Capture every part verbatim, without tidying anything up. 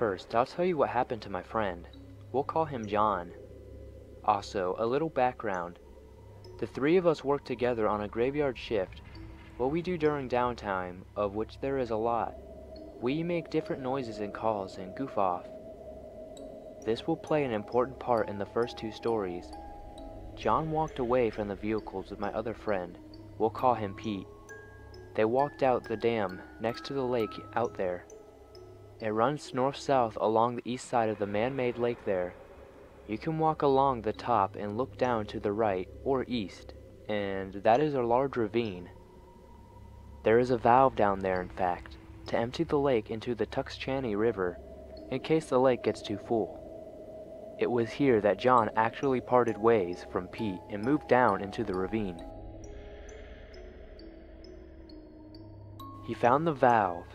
First, I'll tell you what happened to my friend. We'll call him John. Also, a little background. The three of us work together on a graveyard shift. What we do during downtime, of which there is a lot, we make different noises and calls and goof off. This will play an important part in the first two stories. John walked away from the vehicles with my other friend. We'll call him Pete. They walked out the dam next to the lake out there. It runs north-south along the east side of the man-made lake there. You can walk along the top and look down to the right or east, and that is a large ravine. There is a valve down there, in fact, to empty the lake into the Tuxchani River in case the lake gets too full. It was here that John actually parted ways from Pete and moved down into the ravine. He found the valve,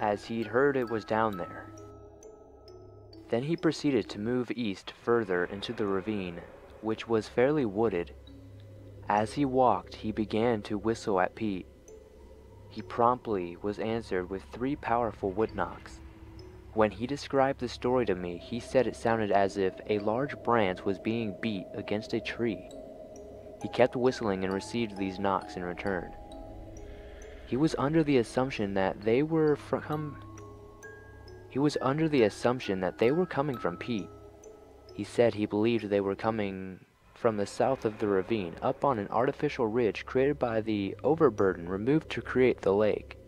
as he'd heard it was down there. Then he proceeded to move east further into the ravine, which was fairly wooded. As he walked, he began to whistle at Pete. He promptly was answered with three powerful wood knocks. When he described the story to me, he said it sounded as if a large branch was being beat against a tree. He kept whistling and received these knocks in return. He was under the assumption that they were from He was under the assumption that they were coming from Pete. He said he believed they were coming from the south of the ravine, up on an artificial ridge created by the overburden removed to create the lake.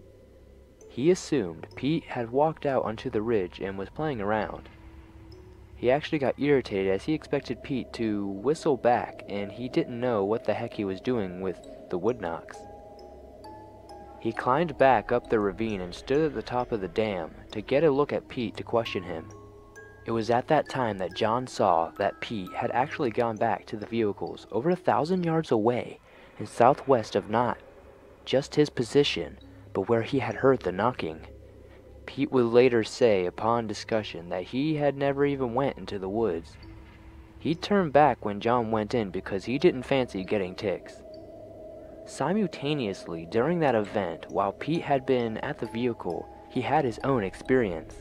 He assumed Pete had walked out onto the ridge and was playing around. He actually got irritated as he expected Pete to whistle back, and he didn't know what the heck he was doing with the wood knocks. He climbed back up the ravine and stood at the top of the dam to get a look at Pete to question him. It was at that time that John saw that Pete had actually gone back to the vehicles over a thousand yards away and southwest of not just his position, but where he had heard the knocking. Pete would later say upon discussion that he had never even went into the woods. He turned back when John went in because he didn't fancy getting ticks. Simultaneously, during that event, while Pete had been at the vehicle, he had his own experience.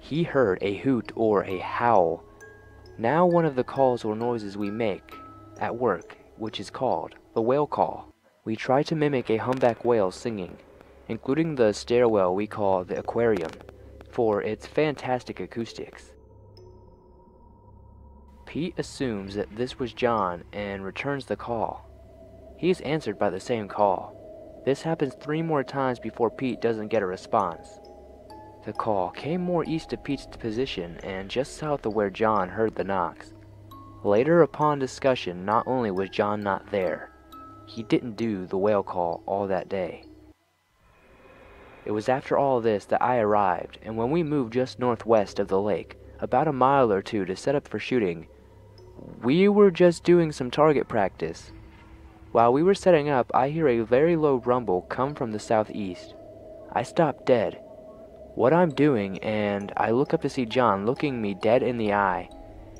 He heard a hoot or a howl, now one of the calls or noises we make at work, which is called the whale call. We try to mimic a humpback whale singing, including the stairwell we call the aquarium, for its fantastic acoustics. Pete assumes that this was John and returns the call. He is answered by the same call. This happens three more times before Pete doesn't get a response. The call came more east of Pete's position and just south of where John heard the knocks. Later upon discussion, not only was John not there, he didn't do the whale call all that day. It was after all this that I arrived, and when we moved just northwest of the lake, about a mile or two to set up for shooting, we were just doing some target practice. While we were setting up, I hear a very low rumble come from the southeast. I stop dead, what I'm doing, and I look up to see John looking me dead in the eye.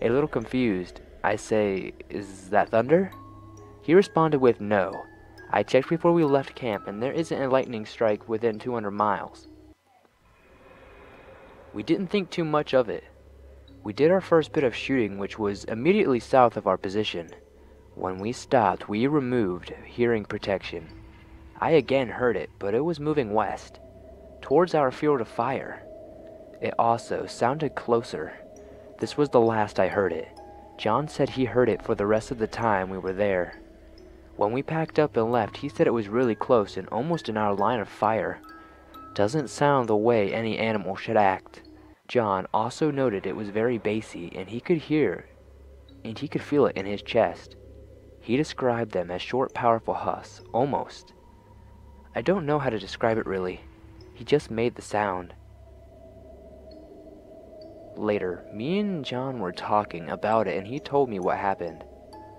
A little confused, I say, "Is that thunder?" He responded with no. I checked before we left camp, and there isn't a lightning strike within two hundred miles. We didn't think too much of it. We did our first bit of shooting, which was immediately south of our position. When we stopped, we removed hearing protection. I again heard it, but it was moving west, towards our field of fire. It also sounded closer. This was the last I heard it. John said he heard it for the rest of the time we were there. When we packed up and left, he said it was really close and almost in our line of fire. Doesn't sound the way any animal should act. John also noted it was very bassy, and he could hear, and he could feel it in his chest. He described them as short, powerful huffs, almost. I don't know how to describe it really. He just made the sound. Later, me and John were talking about it, and he told me what happened.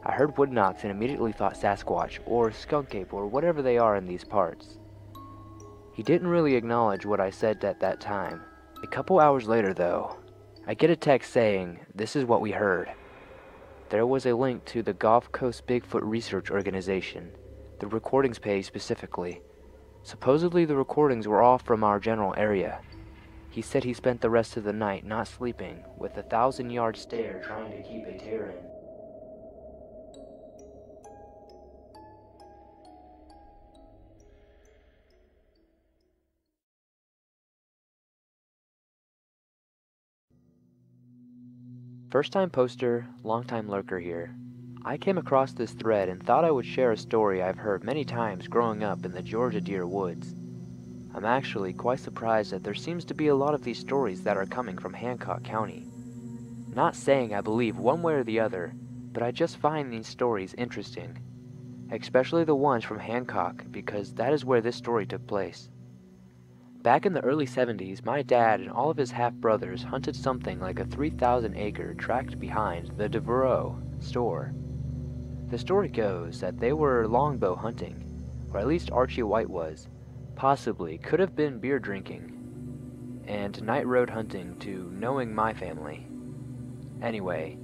I heard wood knocks and immediately thought Sasquatch or skunk ape or whatever they are in these parts. He didn't really acknowledge what I said at that time. A couple hours later, though, I get a text saying, "This is what we heard." There was a link to the Gulf Coast Bigfoot Research Organization, the recordings page specifically. Supposedly the recordings were all from our general area. He said he spent the rest of the night not sleeping, with a thousand-yard stare trying to keep a tear in. First-time poster, long-time lurker here. I came across this thread and thought I would share a story I've heard many times growing up in the Georgia deer woods. I'm actually quite surprised that there seems to be a lot of these stories that are coming from Hancock County. Not saying I believe one way or the other, but I just find these stories interesting. Especially the ones from Hancock, because that is where this story took place. Back in the early seventies, my dad and all of his half-brothers hunted something like a three thousand acre tract behind the DeVereaux store. The story goes that they were longbow hunting, or at least Archie White was, possibly could have been beer drinking, and night road hunting to knowing my family. Anyway,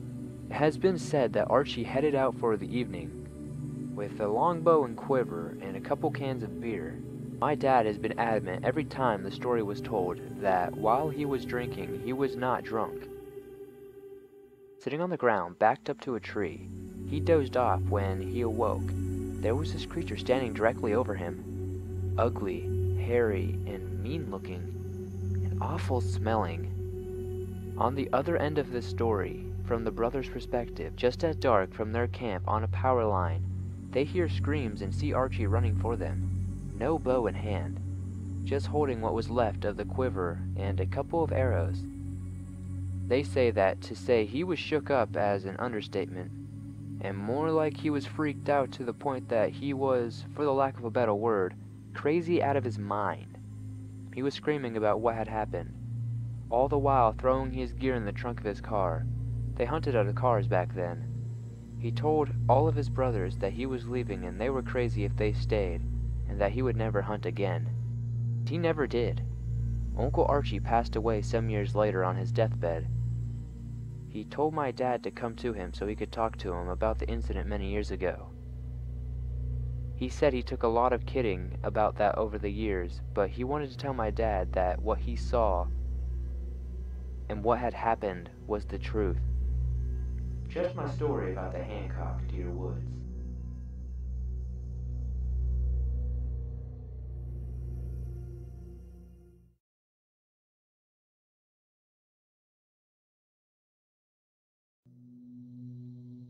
it has been said that Archie headed out for the evening with a longbow and quiver and a couple cans of beer. My dad has been adamant every time the story was told that while he was drinking, he was not drunk. Sitting on the ground, backed up to a tree, he dozed off when he awoke. There was this creature standing directly over him. Ugly, hairy, and mean-looking, and awful-smelling. On the other end of this story, from the brothers' perspective, just at dark from their camp on a power line, they hear screams and see Archie running for them. No bow in hand, just holding what was left of the quiver and a couple of arrows. They say that to say he was shook up as an understatement, and more like he was freaked out to the point that he was, for the lack of a better word, crazy out of his mind. He was screaming about what had happened, all the while throwing his gear in the trunk of his car. They hunted out of cars back then. He told all of his brothers that he was leaving and they were crazy if they stayed, and that he would never hunt again. He never did. Uncle Archie passed away some years later on his deathbed. He told my dad to come to him so he could talk to him about the incident many years ago. He said he took a lot of kidding about that over the years, but he wanted to tell my dad that what he saw and what had happened was the truth. Just my story about the Hancock Deer Woods.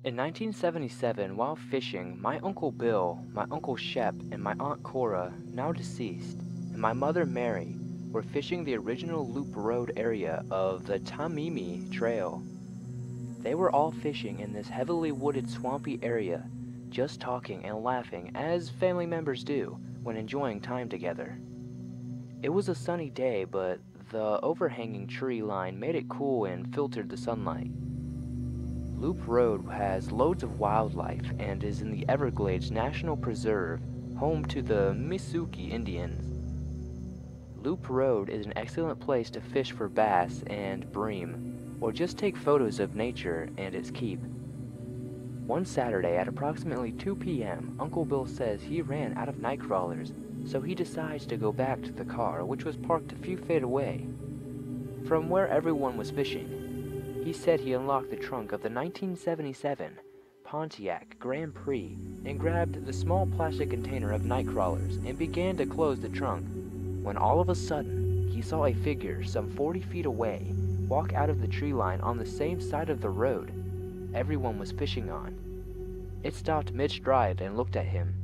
In nineteen seventy-seven, while fishing, my Uncle Bill, my Uncle Shep, and my Aunt Cora, now deceased, and my mother Mary were fishing the original Loop Road area of the Tamimi Trail. They were all fishing in this heavily wooded, swampy area, just talking and laughing as family members do when enjoying time together. It was a sunny day, but the overhanging tree line made it cool and filtered the sunlight. Loop Road has loads of wildlife and is in the Everglades National Preserve, home to the Miccosukee Indians. Loop Road is an excellent place to fish for bass and bream, or just take photos of nature and its keep. One Saturday at approximately two p m, Uncle Bill says he ran out of night crawlers, so he decides to go back to the car, which was parked a few feet away from where everyone was fishing. He said he unlocked the trunk of the nineteen seventy-seven Pontiac Grand Prix and grabbed the small plastic container of night crawlers and began to close the trunk, when all of a sudden, he saw a figure some forty feet away walk out of the tree line on the same side of the road everyone was fishing on. It stopped mid-stride and looked at him.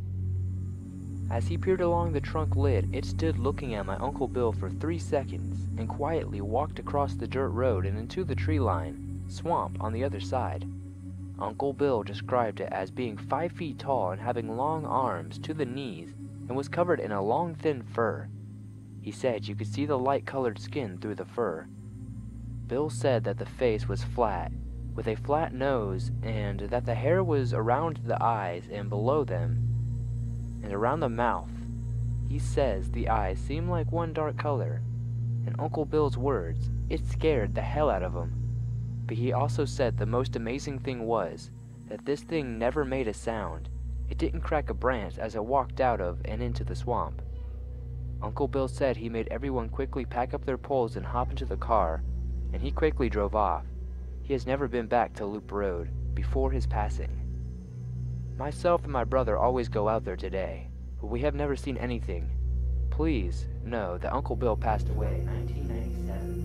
As he peered along the trunk lid, it stood looking at my Uncle Bill for three seconds and quietly walked across the dirt road and into the tree line, swamp on the other side. Uncle Bill described it as being five feet tall and having long arms to the knees and was covered in a long thin fur. He said you could see the light-colored skin through the fur. Bill said that the face was flat, with a flat nose, and that the hair was around the eyes and below them, and around the mouth. He says the eyes seem like one dark color. In Uncle Bill's words, it scared the hell out of him. But he also said the most amazing thing was that this thing never made a sound. It didn't crack a branch as it walked out of and into the swamp. Uncle Bill said he made everyone quickly pack up their poles and hop into the car, and he quickly drove off. He has never been back to Loop Road before his passing. Myself and my brother always go out there today, but we have never seen anything. Please know that Uncle Bill passed away in nineteen ninety-seven.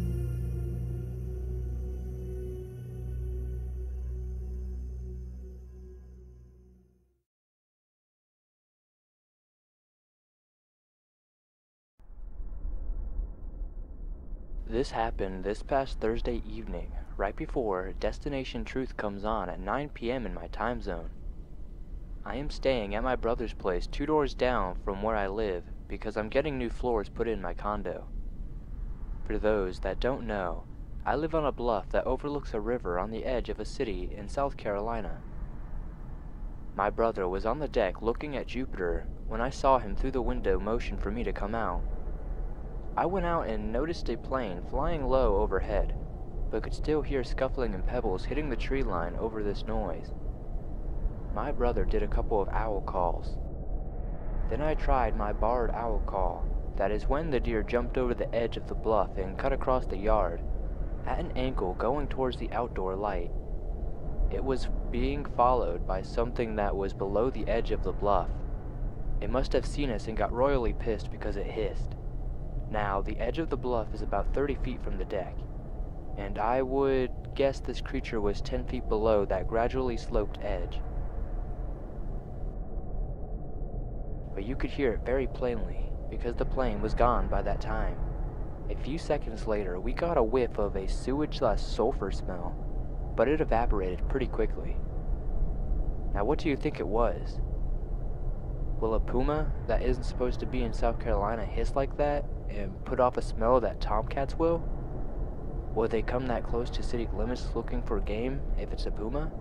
This happened this past Thursday evening, right before Destination Truth comes on at nine p m in my time zone. I am staying at my brother's place two doors down from where I live because I'm getting new floors put in my condo. For those that don't know, I live on a bluff that overlooks a river on the edge of a city in South Carolina. My brother was on the deck looking at Jupiter when I saw him through the window motion for me to come out. I went out and noticed a plane flying low overhead, but could still hear scuffling and pebbles hitting the tree line over this noise. My brother did a couple of owl calls. Then I tried my barred owl call, that is when the deer jumped over the edge of the bluff and cut across the yard, at an angle going towards the outdoor light. It was being followed by something that was below the edge of the bluff. It must have seen us and got royally pissed because it hissed. Now, the edge of the bluff is about thirty feet from the deck, and I would guess this creature was ten feet below that gradually sloped edge. But you could hear it very plainly, because the plane was gone by that time. A few seconds later, we got a whiff of a sewage-less sulfur smell, but it evaporated pretty quickly. Now, what do you think it was? Will a puma that isn't supposed to be in South Carolina hiss like that and put off a smell that tomcats will? Will they come that close to city limits looking for game if it's a puma?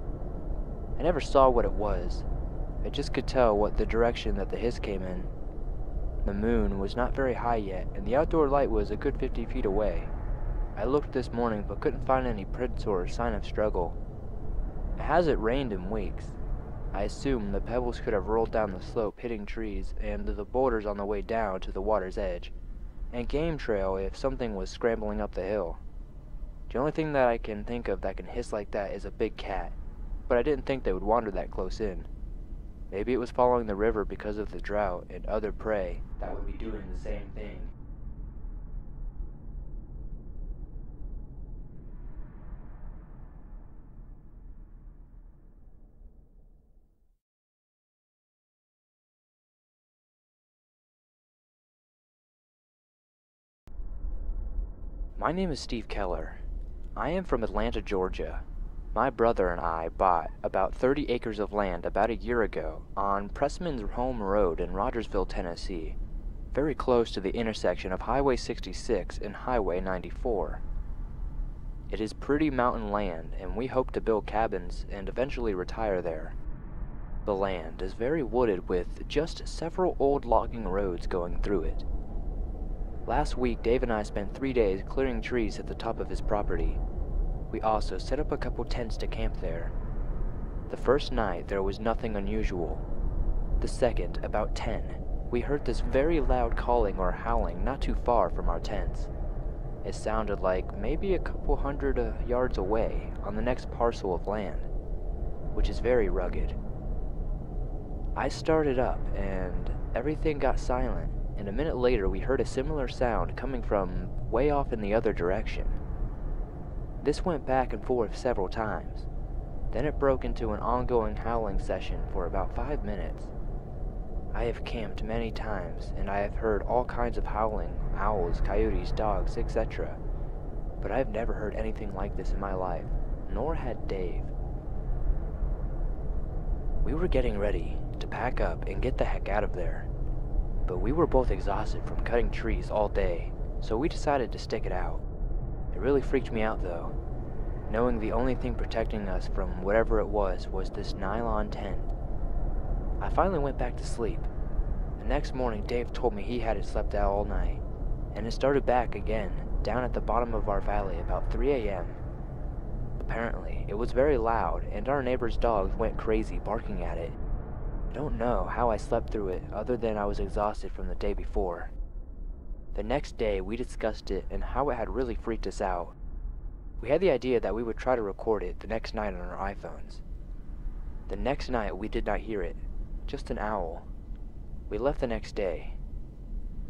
I never saw what it was. I just could tell what the direction that the hiss came in. The moon was not very high yet, and the outdoor light was a good fifty feet away. I looked this morning but couldn't find any prints or sign of struggle. It hasn't rained in weeks. I assume the pebbles could have rolled down the slope hitting trees and the boulders on the way down to the water's edge, and game trail if something was scrambling up the hill. The only thing that I can think of that can hiss like that is a big cat, but I didn't think they would wander that close in. Maybe it was following the river because of the drought and other prey that would be doing the same thing. My name is Steve Keller. I am from Atlanta, Georgia. My brother and I bought about thirty acres of land about a year ago on Pressman's Home Road in Rogersville, Tennessee, very close to the intersection of Highway sixty-six and Highway ninety-four. It is pretty mountain land, and we hope to build cabins and eventually retire there. The land is very wooded with just several old logging roads going through it. Last week, Dave and I spent three days clearing trees at the top of his property. We also set up a couple tents to camp there. The first night, there was nothing unusual. The second, about ten, we heard this very loud calling or howling not too far from our tents. It sounded like maybe a couple hundred uh, yards away on the next parcel of land, which is very rugged. I started up and everything got silent. And a minute later we heard a similar sound coming from way off in the other direction. This went back and forth several times. Then it broke into an ongoing howling session for about five minutes. I have camped many times, and I have heard all kinds of howling, owls, coyotes, dogs, et cetera. But I have never heard anything like this in my life, nor had Dave. We were getting ready to pack up and get the heck out of there. But we were both exhausted from cutting trees all day, so we decided to stick it out. It really freaked me out though, knowing the only thing protecting us from whatever it was was this nylon tent. I finally went back to sleep. The next morning, Dave told me he hadn't slept out all night, and it started back again down at the bottom of our valley about three a m Apparently, it was very loud, and our neighbor's dogs went crazy barking at it. I don't know how I slept through it other than I was exhausted from the day before. The next day, we discussed it and how it had really freaked us out. We had the idea that we would try to record it the next night on our iPhones. The next night, we did not hear it, just an owl. We left the next day.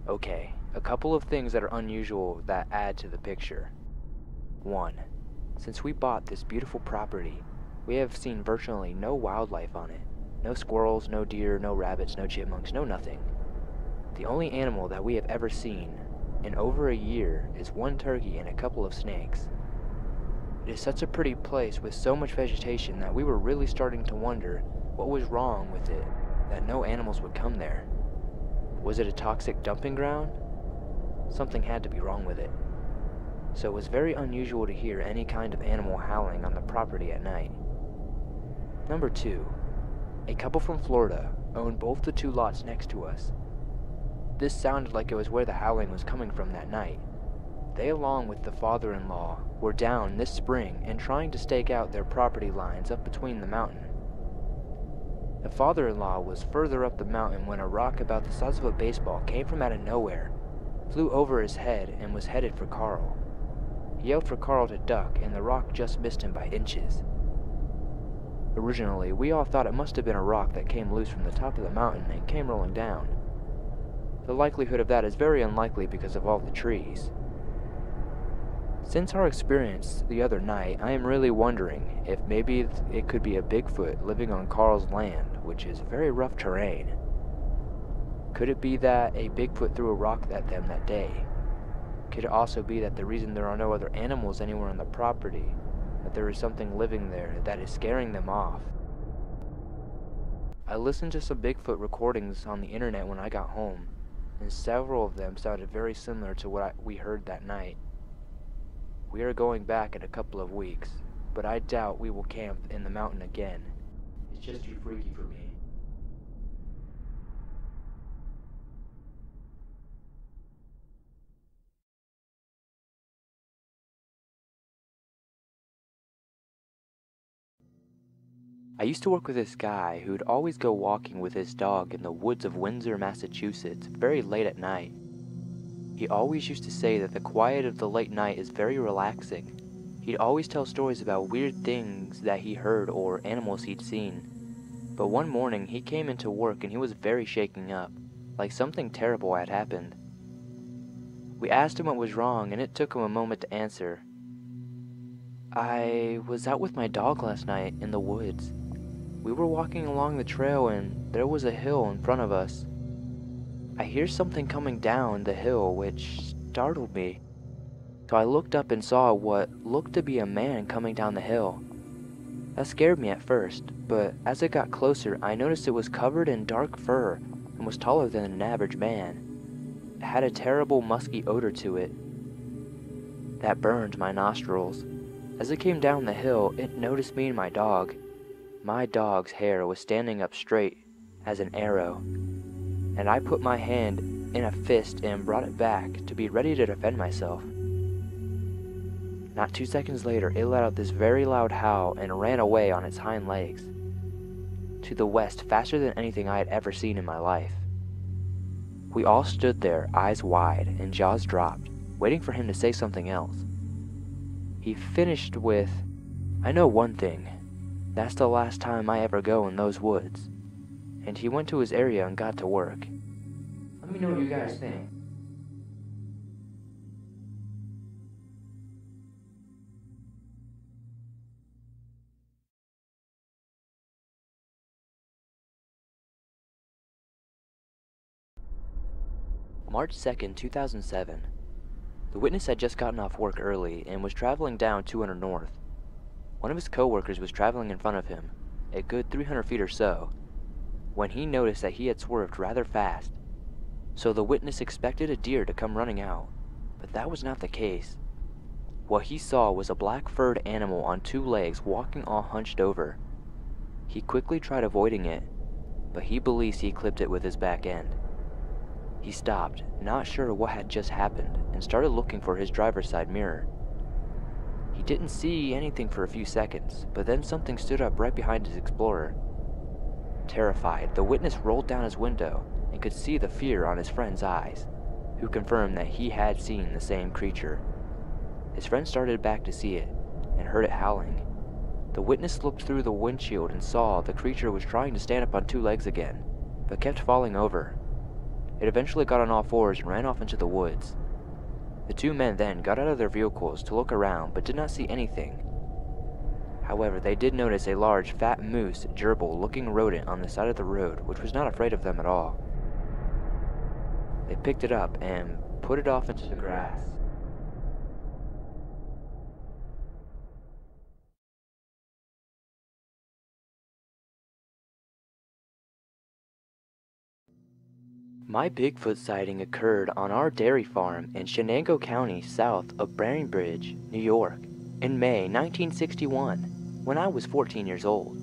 Okay, a couple of things that are unusual that add to the picture. One, since we bought this beautiful property, we have seen virtually no wildlife on it. No squirrels, no deer, no rabbits, no chipmunks, no nothing. The only animal that we have ever seen in over a year is one turkey and a couple of snakes. It is such a pretty place with so much vegetation that we were really starting to wonder what was wrong with it, that no animals would come there. Was it a toxic dumping ground? Something had to be wrong with it. So it was very unusual to hear any kind of animal howling on the property at night. Number two, a couple from Florida owned both the two lots next to us. This sounded like it was where the howling was coming from that night. They, along with the father-in-law, were down this spring and trying to stake out their property lines up between the mountain. The father-in-law was further up the mountain when a rock about the size of a baseball came from out of nowhere, flew over his head, and was headed for Carl. He yelled for Carl to duck, and the rock just missed him by inches. Originally, we all thought it must have been a rock that came loose from the top of the mountain and came rolling down. The likelihood of that is very unlikely because of all the trees. Since our experience the other night, I am really wondering if maybe it could be a Bigfoot living on Carl's land, which is very rough terrain. Could it be that a Bigfoot threw a rock at them that day? Could it also be that the reason there are no other animals anywhere on the property, that there is something living there that is scaring them off? I listened to some Bigfoot recordings on the internet when I got home, and several of them sounded very similar to what I, we heard that night. We are going back in a couple of weeks, but I doubt we will camp in the mountain again. It's just too freaky for me. I used to work with this guy who would always go walking with his dog in the woods of Windsor, Massachusetts, very late at night. He always used to say that the quiet of the late night is very relaxing. He'd always tell stories about weird things that he heard or animals he'd seen. But one morning, he came into work and he was very shaken up, like something terrible had happened. We asked him what was wrong, and it took him a moment to answer. I was out with my dog last night in the woods. We were walking along the trail and there was a hill in front of us. I hear something coming down the hill, which startled me. So I looked up and saw what looked to be a man coming down the hill. That scared me at first, but as it got closer, I noticed it was covered in dark fur and was taller than an average man. It had a terrible musky odor to it. That burned my nostrils. As it came down the hill, it noticed me and my dog. My dog's hair was standing up straight as an arrow, and I put my hand in a fist and brought it back to be ready to defend myself. Not two seconds later, it let out this very loud howl and ran away on its hind legs to the west faster than anything I had ever seen in my life. We all stood there, eyes wide and jaws dropped, waiting for him to say something else. He finished with, "I know one thing. That's the last time I ever go in those woods." And he went to his area and got to work. Let me know what you guys think. March second, two thousand seven. The witness had just gotten off work early and was traveling down two hundred north. One of his co-workers was traveling in front of him, a good three hundred feet or so, when he noticed that he had swerved rather fast. So the witness expected a deer to come running out, but that was not the case. What he saw was a black-furred animal on two legs walking all hunched over. He quickly tried avoiding it, but he believes he clipped it with his back end. He stopped, not sure what had just happened, and started looking for his driver's side mirror. He didn't see anything for a few seconds, but then something stood up right behind his Explorer. Terrified, the witness rolled down his window and could see the fear on his friend's eyes. who confirmed that he had seen the same creature. His friend started back to see it and heard it howling. The witness looked through the windshield and saw the creature was trying to stand up on two legs again, but kept falling over. It eventually got on all fours and ran off into the woods. The two men then got out of their vehicles to look around but did not see anything. However, they did notice a large, fat moose, gerbil-looking rodent on the side of the road, which was not afraid of them at all. They picked it up and put it off into the grass. My Bigfoot sighting occurred on our dairy farm in Chenango County, south of Bainbridge, New York, in May nineteen sixty-one, when I was fourteen years old.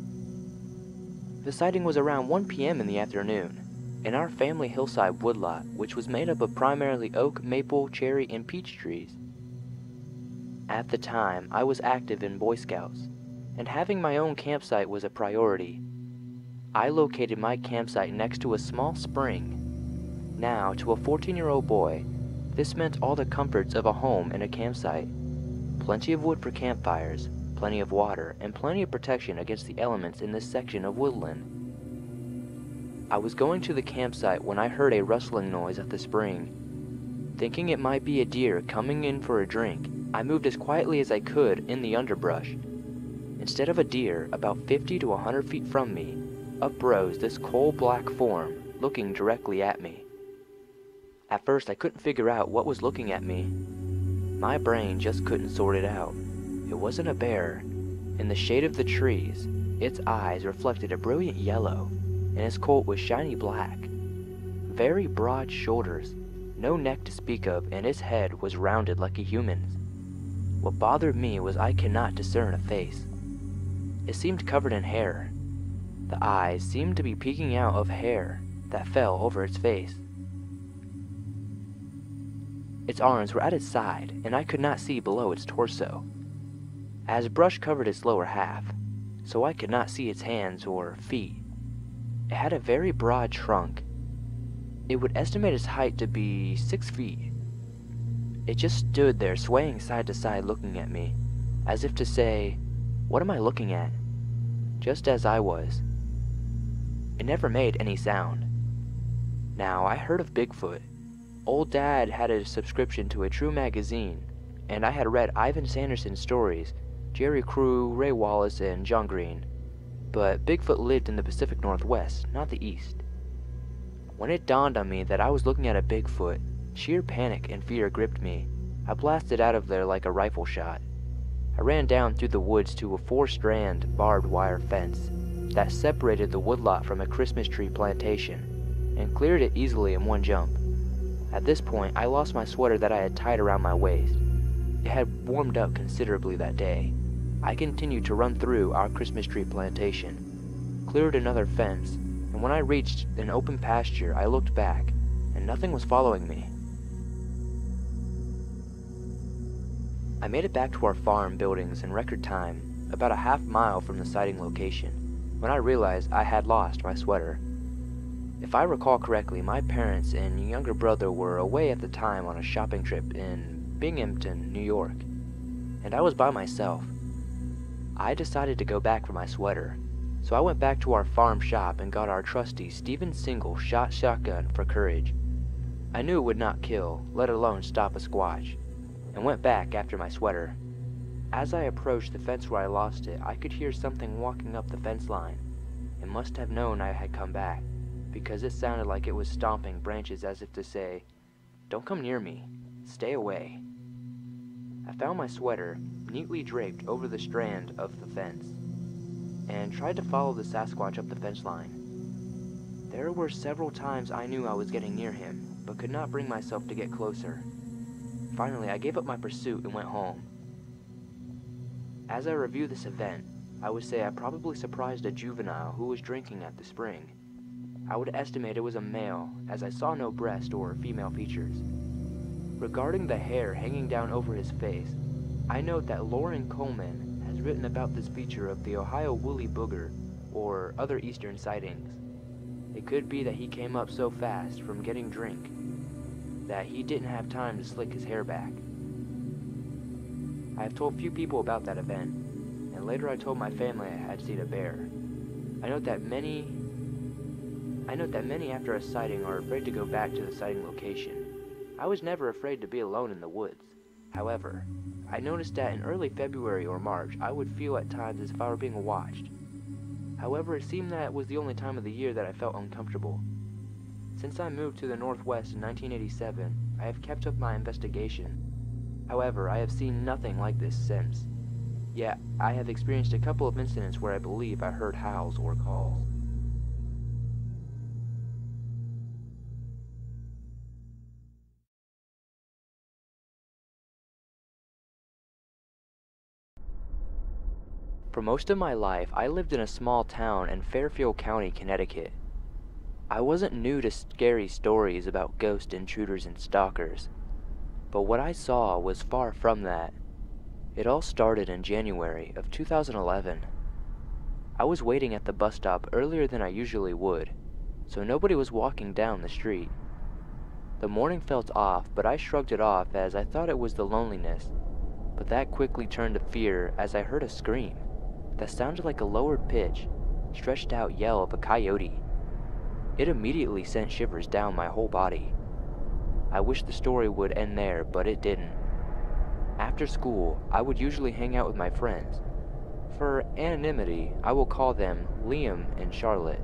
The sighting was around one p m in the afternoon, in our family hillside woodlot, which was made up of primarily oak, maple, cherry, and peach trees. At the time, I was active in Boy Scouts, and having my own campsite was a priority. I located my campsite next to a small spring. Now, to a fourteen-year-old boy, this meant all the comforts of a home and a campsite. Plenty of wood for campfires, plenty of water, and plenty of protection against the elements in this section of woodland. I was going to the campsite when I heard a rustling noise at the spring. Thinking it might be a deer coming in for a drink, I moved as quietly as I could in the underbrush. Instead of a deer, about fifty to one hundred feet from me, uprose this coal-black form looking directly at me. At first, I couldn't figure out what was looking at me. My brain just couldn't sort it out. It wasn't a bear. In the shade of the trees, its eyes reflected a brilliant yellow, and its coat was shiny black. Very broad shoulders, no neck to speak of, and its head was rounded like a human's. What bothered me was I cannot discern a face. It seemed covered in hair. The eyes seemed to be peeking out of hair that fell over its face. Its arms were at its side, and I could not see below its torso, as brush covered its lower half, so I could not see its hands or feet. It had a very broad trunk. It would estimate its height to be six feet. It just stood there swaying side to side looking at me, as if to say, "What am I looking at?" Just as I was. It never made any sound. Now, I heard of Bigfoot. Old Dad had a subscription to a True magazine, and I had read Ivan Sanderson's stories, Jerry Crew, Ray Wallace, and John Green, but Bigfoot lived in the Pacific Northwest, not the East. When it dawned on me that I was looking at a Bigfoot, sheer panic and fear gripped me. I blasted out of there like a rifle shot. I ran down through the woods to a four-strand barbed wire fence that separated the woodlot from a Christmas tree plantation, and cleared it easily in one jump. At this point, I lost my sweater that I had tied around my waist. It had warmed up considerably that day. I continued to run through our Christmas tree plantation, cleared another fence, and when I reached an open pasture, I looked back, and nothing was following me. I made it back to our farm buildings in record time, about a half mile from the sighting location, when I realized I had lost my sweater. If I recall correctly, my parents and younger brother were away at the time on a shopping trip in Binghamton, New York, and I was by myself. I decided to go back for my sweater, so I went back to our farm shop and got our trusty Stephen Single shot shotgun for courage. I knew it would not kill, let alone stop a squatch, and went back after my sweater. As I approached the fence where I lost it, I could hear something walking up the fence line, and must have known I had come back, because it sounded like it was stomping branches as if to say, "Don't come near me, stay away." I found my sweater neatly draped over the strand of the fence, and tried to follow the Sasquatch up the fence line. There were several times I knew I was getting near him, but could not bring myself to get closer. Finally, I gave up my pursuit and went home. As I review this event, I would say I probably surprised a juvenile who was drinking at the spring. I would estimate it was a male, as I saw no breast or female features. Regarding the hair hanging down over his face, I note that Lauren Coleman has written about this feature of the Ohio woolly booger or other eastern sightings. It could be that he came up so fast from getting drink that he didn't have time to slick his hair back. I have told few people about that event, and later I told my family I had seen a bear. I note that many I note that many after a sighting are afraid to go back to the sighting location. I was never afraid to be alone in the woods. However, I noticed that in early February or March, I would feel at times as if I were being watched. However, it seemed that it was the only time of the year that I felt uncomfortable. Since I moved to the Northwest in nineteen eighty-seven, I have kept up my investigation. However, I have seen nothing like this since. Yet, I have experienced a couple of incidents where I believe I heard howls or calls. For most of my life, I lived in a small town in Fairfield County, Connecticut. I wasn't new to scary stories about ghost intruders and stalkers, but what I saw was far from that. It all started in January of two thousand eleven. I was waiting at the bus stop earlier than I usually would, so nobody was walking down the street. The morning felt off, but I shrugged it off as I thought it was the loneliness, but that quickly turned to fear as I heard a scream that sounded like a lowered pitch, stretched out yell of a coyote. It immediately sent shivers down my whole body. I wish the story would end there, but it didn't. After school, I would usually hang out with my friends. For anonymity, I will call them Liam and Charlotte.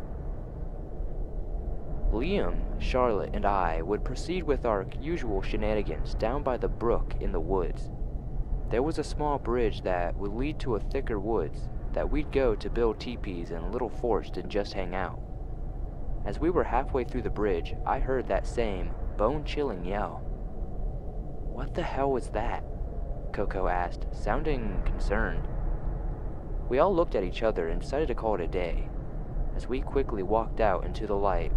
Liam, Charlotte, and I would proceed with our usual shenanigans down by the brook in the woods. There was a small bridge that would lead to a thicker woods that we'd go to build teepees and little forts and just hang out. As we were halfway through the bridge, I heard that same bone-chilling yell. "What the hell was that?" Coco asked, sounding concerned. We all looked at each other and decided to call it a day, as we quickly walked out into the light.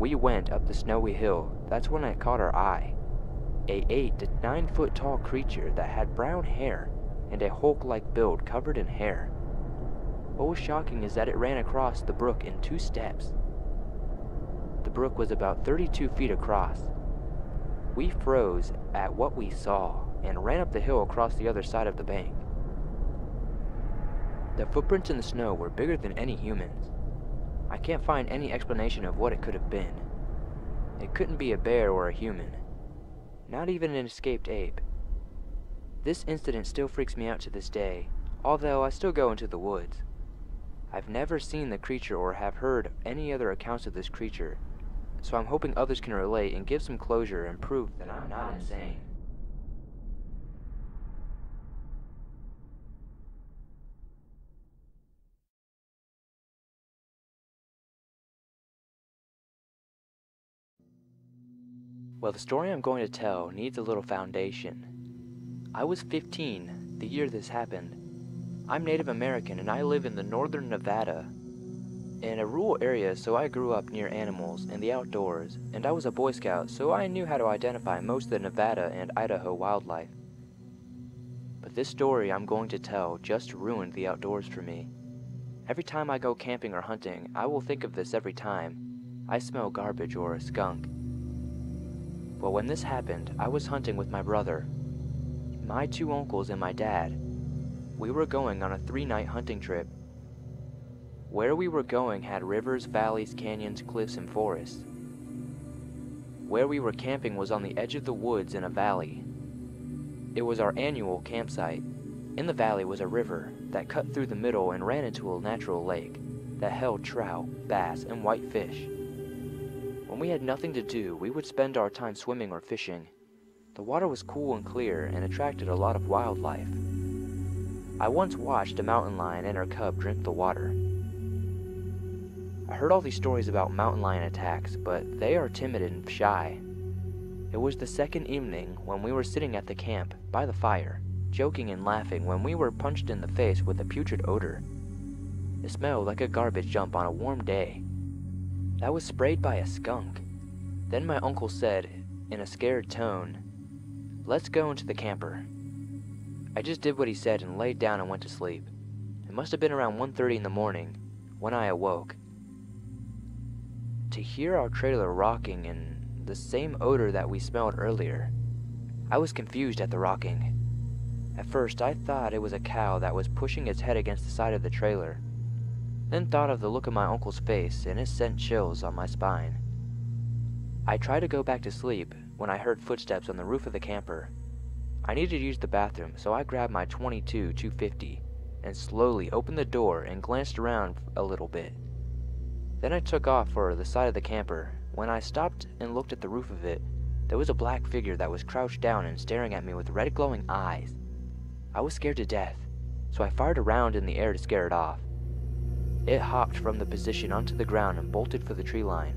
We went up the snowy hill. That's when I caught our eye. A eight to nine foot tall creature that had brown hair and a Hulk-like build covered in hair. What was shocking is that it ran across the brook in two steps. The brook was about thirty-two feet across. We froze at what we saw and ran up the hill across the other side of the bank. The footprints in the snow were bigger than any humans. I can't find any explanation of what it could have been. It couldn't be a bear or a human. Not even an escaped ape. This incident still freaks me out to this day, although I still go into the woods. I've never seen the creature or have heard any other accounts of this creature, so I'm hoping others can relate and give some closure and prove that I'm not insane. Well, the story I'm going to tell needs a little foundation. I was fifteen the year this happened. I'm Native American and I live in the northern Nevada, in a rural area, so I grew up near animals and the outdoors, and I was a Boy Scout, so I knew how to identify most of the Nevada and Idaho wildlife. But this story I'm going to tell just ruined the outdoors for me. Every time I go camping or hunting, I will think of this every time. I smell garbage or a skunk. But when this happened, I was hunting with my brother, my two uncles, and my dad. We were going on a three-night hunting trip. Where we were going had rivers, valleys, canyons, cliffs, and forests. Where we were camping was on the edge of the woods in a valley. It was our annual campsite. In the valley was a river that cut through the middle and ran into a natural lake that held trout, bass, and white fish. When we had nothing to do, we would spend our time swimming or fishing. The water was cool and clear and attracted a lot of wildlife. I once watched a mountain lion and her cub drink the water. I heard all these stories about mountain lion attacks, but they are timid and shy. It was the second evening when we were sitting at the camp by the fire, joking and laughing, when we were punched in the face with a putrid odor. It smelled like a garbage dump on a warm day. That was sprayed by a skunk. Then my uncle said, in a scared tone, "Let's go into the camper." I just did what he said and laid down and went to sleep. It must have been around one thirty in the morning when I awoke to hear our trailer rocking and the same odor that we smelled earlier. I was confused at the rocking. At first, I thought it was a cow that was pushing its head against the side of the trailer, then thought of the look of my uncle's face and it sent chills on my spine. I tried to go back to sleep when I heard footsteps on the roof of the camper. I needed to use the bathroom, so I grabbed my twenty-two two fifty and slowly opened the door and glanced around a little bit. Then I took off for the side of the camper. When I stopped and looked at the roof of it, there was a black figure that was crouched down and staring at me with red glowing eyes. I was scared to death, so I fired a round in the air to scare it off. It hopped from the position onto the ground and bolted for the tree line.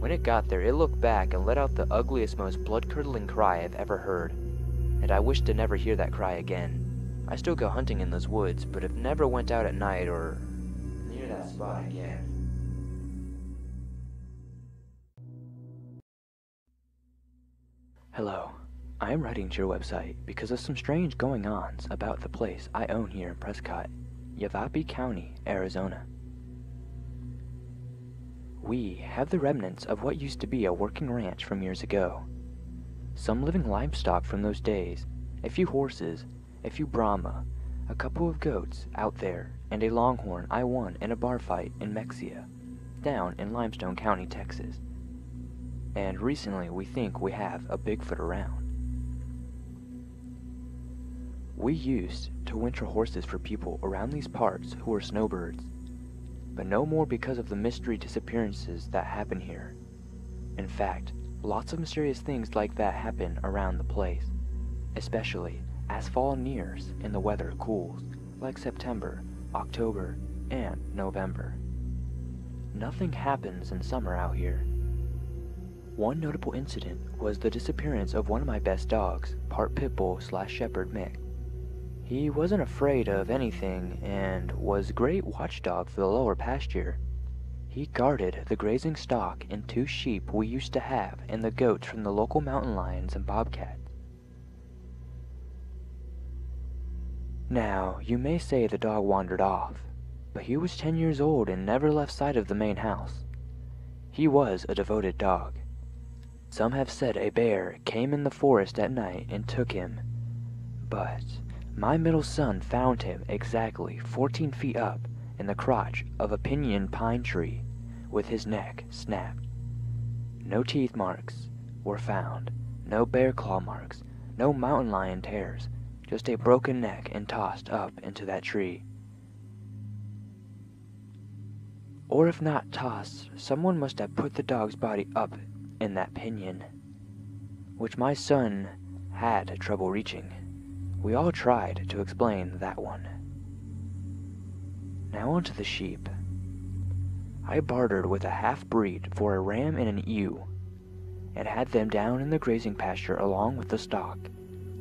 When it got there, it looked back and let out the ugliest, most blood-curdling cry I've ever heard, and I wish to never hear that cry again. I still go hunting in those woods, but have never went out at night or near that spot again. Hello. I am writing to your website because of some strange going-ons about the place I own here in Prescott, Yavapai County, Arizona. We have the remnants of what used to be a working ranch from years ago. Some living livestock from those days, a few horses, a few Brahma, a couple of goats out there, and a longhorn I won in a bar fight in Mexia, down in Limestone County, Texas. And recently we think we have a Bigfoot around. We used to winter horses for people around these parts who were snowbirds, but no more because of the mystery disappearances that happen here. In fact, lots of mysterious things like that happen around the place, especially as fall nears and the weather cools, like September, October, and November. Nothing happens in summer out here. One notable incident was the disappearance of one of my best dogs, part pit bull slash shepherd mix. He wasn't afraid of anything and was a great watchdog for the lower pasture. He guarded the grazing stock and two sheep we used to have and the goats from the local mountain lions and bobcats. Now, you may say the dog wandered off, but he was ten years old and never left sight of the main house. He was a devoted dog. Some have said a bear came in the forest at night and took him, but my middle son found him exactly fourteen feet up in the crotch of a pinyon pine tree with his neck snapped. No teeth marks were found, no bear claw marks, no mountain lion tears, just a broken neck and tossed up into that tree. Or if not tossed, someone must have put the dog's body up in that pinyon, which my son had trouble reaching. We all tried to explain that one. Now onto the sheep. I bartered with a half-breed for a ram and an ewe, and had them down in the grazing pasture along with the stock,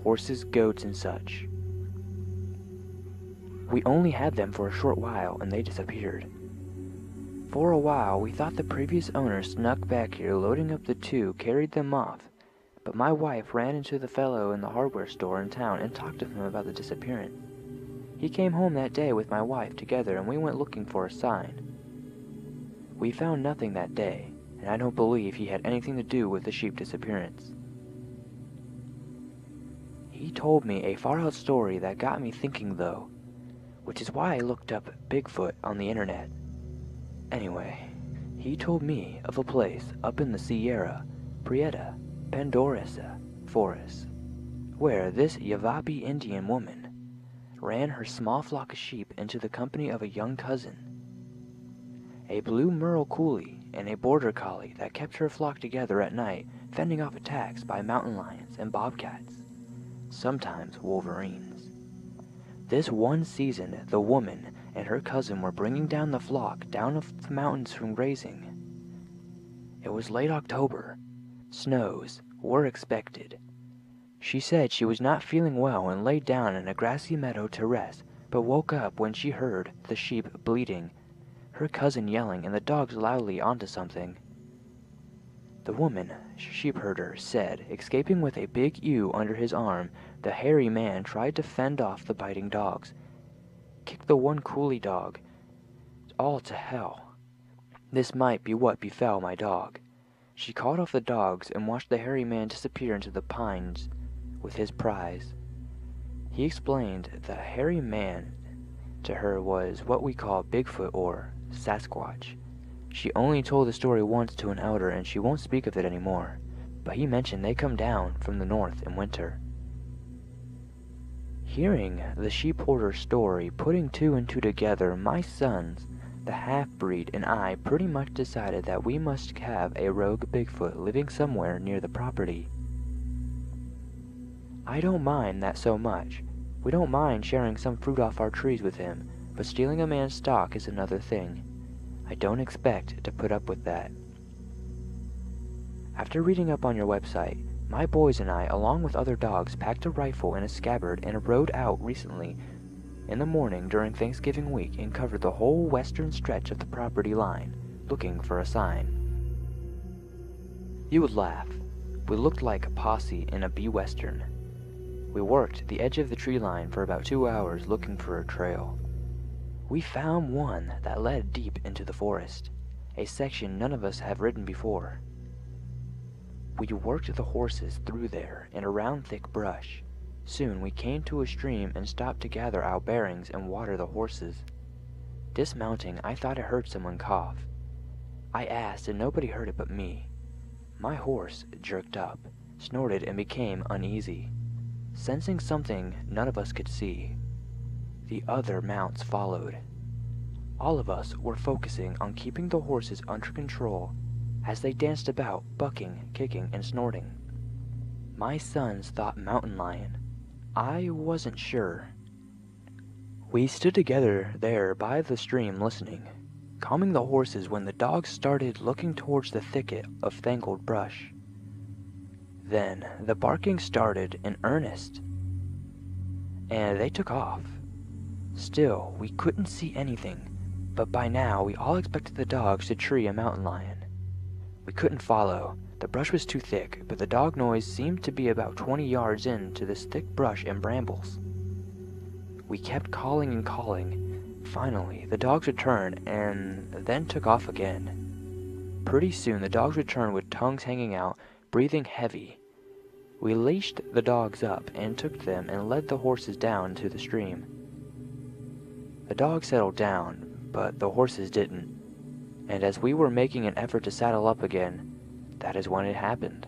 horses, goats, and such. We only had them for a short while, and they disappeared. For a while, we thought the previous owner snuck back here, loading up the two, carried them off. But my wife ran into the fellow in the hardware store in town and talked to him about the disappearance. He came home that day with my wife together and we went looking for a sign. We found nothing that day, and I don't believe he had anything to do with the sheep disappearance. He told me a far-out story that got me thinking though, which is why I looked up Bigfoot on the internet. Anyway, he told me of a place up in the Sierra Prieta Pandoresa Forest, where this Yavapai Indian woman ran her small flock of sheep into the company of a young cousin, a blue Merle Cooley and a border collie that kept her flock together at night, fending off attacks by mountain lions and bobcats, sometimes wolverines. This one season, the woman and her cousin were bringing down the flock down the mountains from grazing. It was late October. Snows were expected. She said she was not feeling well and lay down in a grassy meadow to rest, but woke up when she heard the sheep bleating, her cousin yelling, and the dogs loudly onto something. The woman, sheep herder, said, escaping with a big ewe under his arm, the hairy man tried to fend off the biting dogs, kicked the one coolie dog, all to hell. This might be what befell my dog. She called off the dogs and watched the hairy man disappear into the pines with his prize. He explained that a hairy man to her was what we call Bigfoot or Sasquatch. She only told the story once to an elder, and she won't speak of it anymore, but he mentioned they come down from the north in winter. Hearing the sheep herder's story, putting two and two together, my sons, the half-breed, and I pretty much decided that we must have a rogue Bigfoot living somewhere near the property. I don't mind that so much. We don't mind sharing some fruit off our trees with him, but stealing a man's stock is another thing. I don't expect to put up with that. After reading up on your website, my boys and I, along with other dogs, packed a rifle and a scabbard and rode out recently in the morning during Thanksgiving week and covered the whole western stretch of the property line, looking for a sign. You would laugh. We looked like a posse in a B-Western. We worked the edge of the tree line for about two hours looking for a trail. We found one that led deep into the forest, a section none of us have ridden before. We worked the horses through there and around thick brush. Soon we came to a stream and stopped to gather our bearings and water the horses. Dismounting, I thought I heard someone cough. I asked and nobody heard it but me. My horse jerked up, snorted, and became uneasy, sensing something none of us could see. The other mounts followed. All of us were focusing on keeping the horses under control as they danced about, bucking, kicking, and snorting. My sons thought mountain lion. I wasn't sure. We stood together there by the stream listening, calming the horses when the dogs started looking towards the thicket of tangled brush. Then the barking started in earnest, and they took off. Still, we couldn't see anything, but by now we all expected the dogs to tree a mountain lion. We couldn't follow. The brush was too thick, but the dog noise seemed to be about twenty yards into this thick brush and brambles. We kept calling and calling. Finally, the dogs returned and then took off again. Pretty soon, the dogs returned with tongues hanging out, breathing heavy. We leashed the dogs up and took them and led the horses down to the stream. The dogs settled down, but the horses didn't, and as we were making an effort to saddle up again, that is when it happened.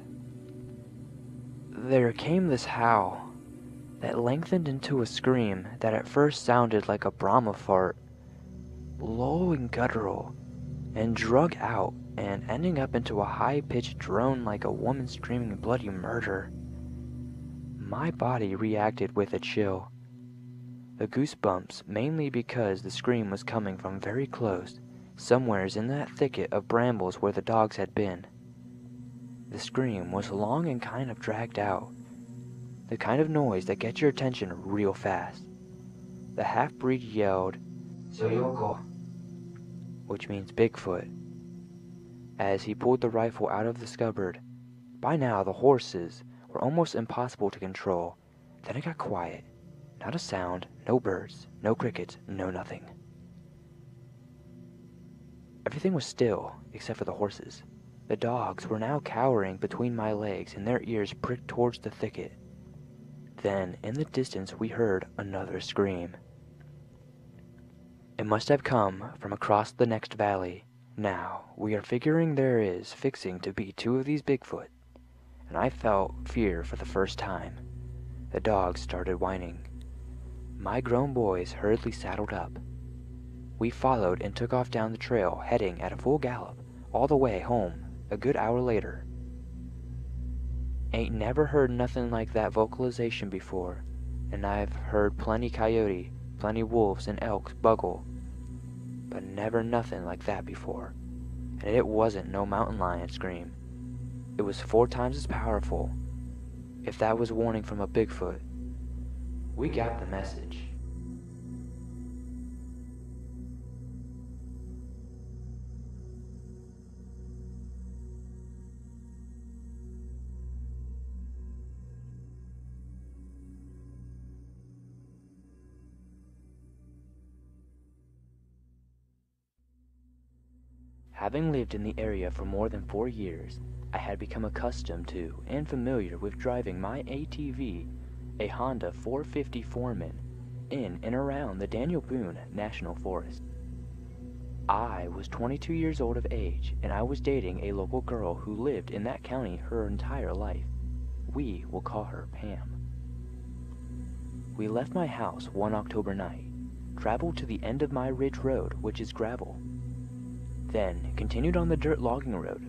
There came this howl that lengthened into a scream that at first sounded like a Brahma fart, low and guttural, and drug out and ending up into a high-pitched drone like a woman screaming bloody murder. My body reacted with a chill. The goosebumps, mainly because the scream was coming from very close, somewheres in that thicket of brambles where the dogs had been. The scream was long and kind of dragged out, the kind of noise that gets your attention real fast. The half-breed yelled, "Soyoko," which means Bigfoot, as he pulled the rifle out of the scabbard. By now the horses were almost impossible to control. Then it got quiet. Not a sound, no birds, no crickets, no nothing. Everything was still, except for the horses. The dogs were now cowering between my legs and their ears pricked towards the thicket. Then, in the distance, we heard another scream. It must have come from across the next valley. Now, we are figuring there is fixing to be two of these Bigfoot, and I felt fear for the first time. The dogs started whining. My grown boys hurriedly saddled up. We followed and took off down the trail, heading at a full gallop all the way home a good hour later. Ain't never heard nothing like that vocalization before, and I've heard plenty coyote, plenty wolves and elks bugle, but never nothing like that before. And it wasn't no mountain lion scream. It was four times as powerful. If that was warning from a Bigfoot, we got the message. Having lived in the area for more than four years, I had become accustomed to and familiar with driving my A T V, a Honda four fifty Foreman, in and around the Daniel Boone National Forest. I was twenty-two years old of age, and I was dating a local girl who lived in that county her entire life. We will call her Pam. We left my house one October night, traveled to the end of my ridge road, which is gravel, then continued on the dirt logging road,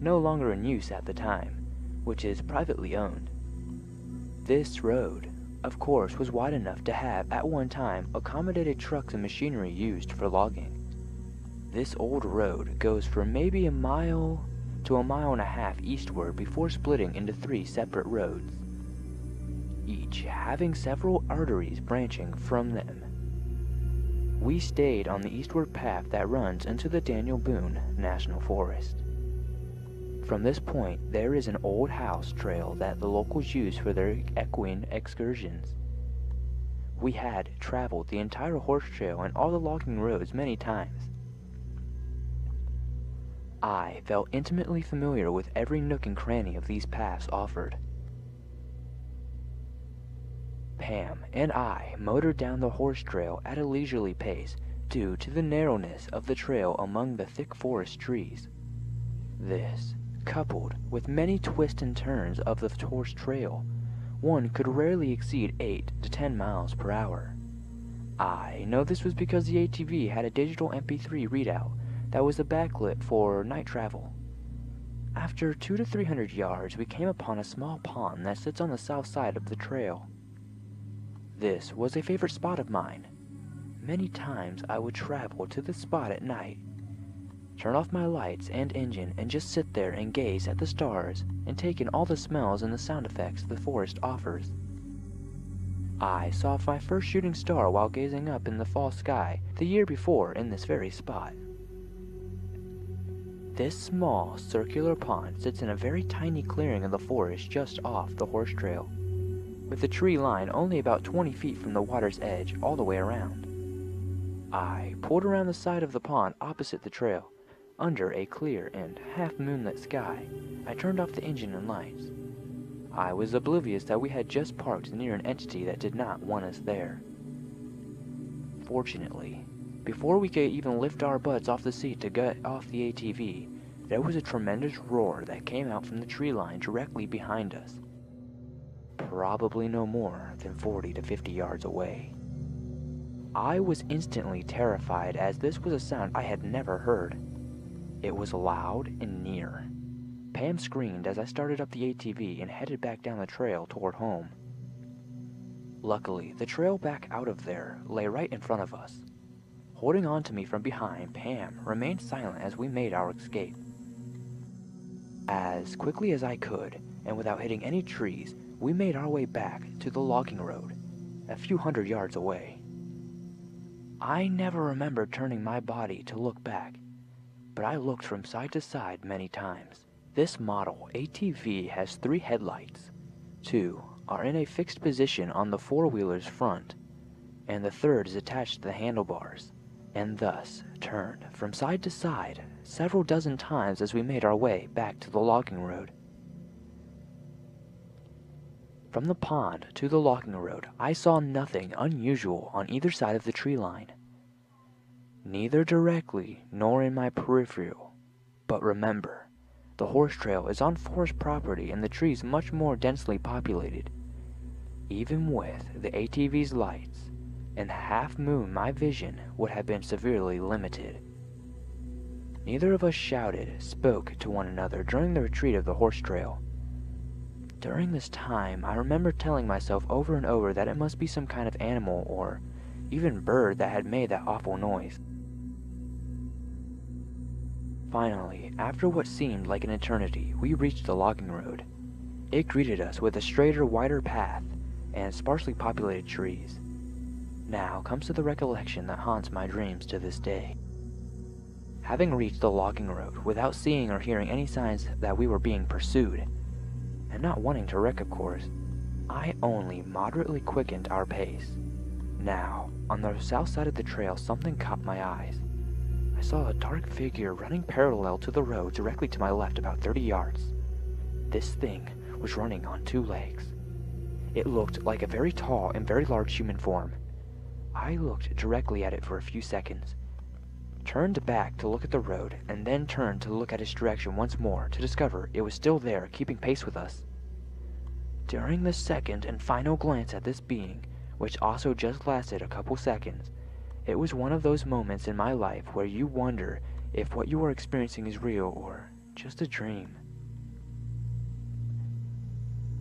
no longer in use at the time, which is privately owned. This road, of course, was wide enough to have, at one time, accommodated trucks and machinery used for logging. This old road goes for maybe a mile to a mile and a half eastward before splitting into three separate roads, each having several arteries branching from them. We stayed on the eastward path that runs into the Daniel Boone National Forest. From this point, there is an old house trail that the locals use for their equine excursions. We had traveled the entire horse trail and all the logging roads many times. I felt intimately familiar with every nook and cranny of these paths offered. Pam and I motored down the horse trail at a leisurely pace due to the narrowness of the trail among the thick forest trees. This, coupled with many twists and turns of the horse trail, one could rarely exceed eight to ten miles per hour. I know this was because the A T V had a digital M P three readout that was a backlit for night travel. After two to three hundred yards, we came upon a small pond that sits on the south side of the trail. This was a favorite spot of mine. Many times I would travel to this spot at night, turn off my lights and engine, and just sit there and gaze at the stars and take in all the smells and the sound effects the forest offers. I saw my first shooting star while gazing up in the fall sky the year before in this very spot. This small, circular pond sits in a very tiny clearing of the forest just off the horse trail, with the tree line only about twenty feet from the water's edge all the way around. I pulled around the side of the pond opposite the trail, under a clear and half-moonlit sky. I turned off the engine and lights. I was oblivious that we had just parked near an entity that did not want us there. Fortunately, before we could even lift our butts off the seat to get off the A T V, there was a tremendous roar that came out from the tree line directly behind us, probably no more than forty to fifty yards away. I was instantly terrified, as this was a sound I had never heard. It was loud and near. Pam screamed as I started up the A T V and headed back down the trail toward home. Luckily, the trail back out of there lay right in front of us. Holding on to me from behind, Pam remained silent as we made our escape. As quickly as I could, and without hitting any trees, we made our way back to the logging road, a few hundred yards away. I never remember turning my body to look back, but I looked from side to side many times. This model A T V has three headlights. Two are in a fixed position on the four-wheeler's front, and the third is attached to the handlebars, and thus turned from side to side several dozen times as we made our way back to the logging road. From the pond to the logging road, I saw nothing unusual on either side of the tree line, neither directly nor in my peripheral. But remember, the horse trail is on forest property and the trees much more densely populated. Even with the A T V's lights and half moon, my vision would have been severely limited. Neither of us shouted, spoke to one another during the retreat of the horse trail. During this time, I remember telling myself over and over that it must be some kind of animal or even bird that had made that awful noise. Finally, after what seemed like an eternity, we reached the logging road. It greeted us with a straighter, wider path and sparsely populated trees. Now comes to the recollection that haunts my dreams to this day. Having reached the logging road without seeing or hearing any signs that we were being pursued, and not wanting to wreck, of course, I only moderately quickened our pace. Now, on the south side of the trail, something caught my eyes. I I saw a dark figure running parallel to the road directly to my left about thirty yards. This thing was running on two legs. It looked like a very tall and very large human form. I looked directly at it for a few seconds, turned back to look at the road, and then turned to look at its direction once more to discover it was still there, keeping pace with us. During the second and final glance at this being, which also just lasted a couple seconds, it was one of those moments in my life where you wonder if what you are experiencing is real or just a dream.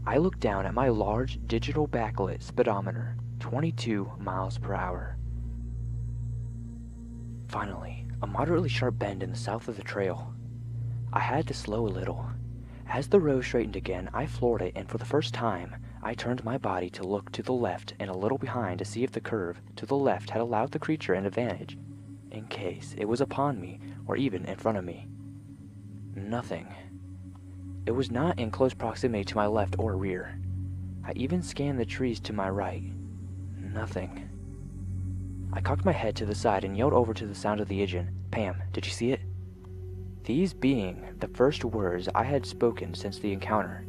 I looked down at my large digital backlit speedometer, twenty-two miles per hour. Finally, a moderately sharp bend in the south of the trail. I had to slow a little. As the road straightened again, I floored it, and for the first time, I turned my body to look to the left and a little behind to see if the curve to the left had allowed the creature an advantage, in case it was upon me or even in front of me. Nothing. It was not in close proximity to my left or rear. I even scanned the trees to my right. Nothing. I cocked my head to the side and yelled over to the sound of the engine, "Pam, did you see it?" These being the first words I had spoken since the encounter.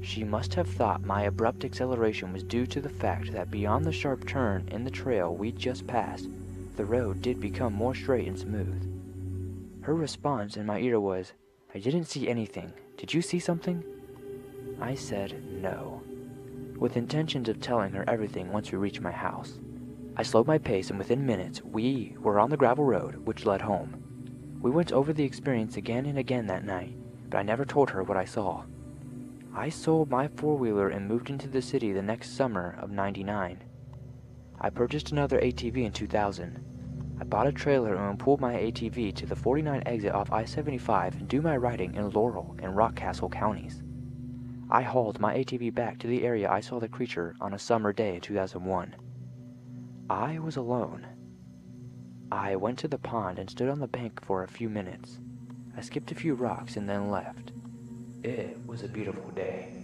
She must have thought my abrupt acceleration was due to the fact that beyond the sharp turn in the trail we just passed, the road did become more straight and smooth. Her response in my ear was, "I didn't see anything. Did you see something?" I said no, with intentions of telling her everything once we reached my house. I slowed my pace, and within minutes, we were on the gravel road, which led home. We went over the experience again and again that night, but I never told her what I saw. I sold my four-wheeler and moved into the city the next summer of ninety-nine. I purchased another A T V in two thousand. I bought a trailer and pulled my A T V to the forty-nine exit off I seventy-five and do my riding in Laurel and Rockcastle counties. I hauled my A T V back to the area I saw the creature on a summer day in two thousand one. I was alone. I went to the pond and stood on the bank for a few minutes. I skipped a few rocks and then left. It was a beautiful day.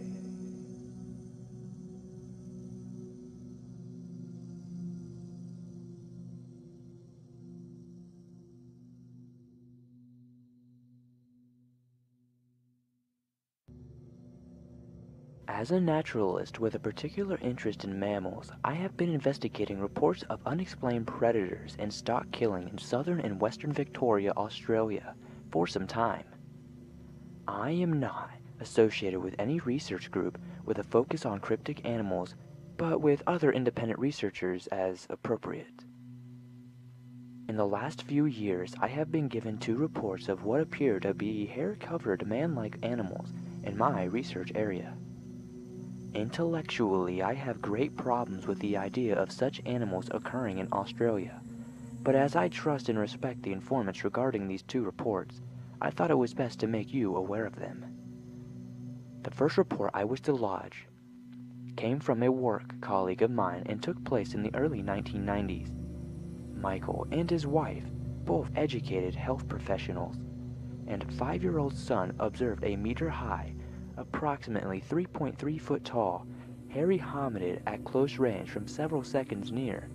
As a naturalist with a particular interest in mammals, I have been investigating reports of unexplained predators and stock killing in southern and western Victoria, Australia, for some time. I am not associated with any research group with a focus on cryptic animals, but with other independent researchers as appropriate. In the last few years, I have been given two reports of what appear to be hair-covered man-like animals in my research area. Intellectually, I have great problems with the idea of such animals occurring in Australia, but as I trust and respect the informants regarding these two reports, I thought it was best to make you aware of them. The first report I was to lodge came from a work colleague of mine and took place in the early nineteen nineties. Michael and his wife, both educated health professionals, and a five-year-old son observed a meter high, approximately three point three foot tall, hairy hominid at close range from several seconds near.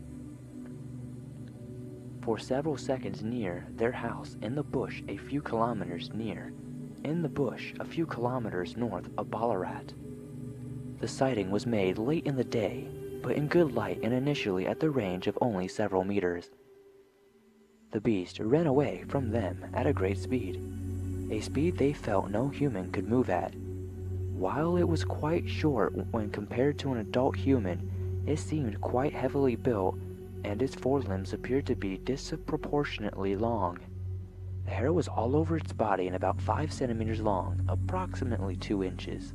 For several seconds near their house, in the bush a few kilometers near, in the bush a few kilometers north of Ballarat. The sighting was made late in the day, but in good light and initially at the range of only several meters. The beast ran away from them at a great speed, a speed they felt no human could move at. While it was quite short when compared to an adult human, it seemed quite heavily built, and its forelimbs appeared to be disproportionately long. The hair was all over its body and about five centimeters long, approximately two inches.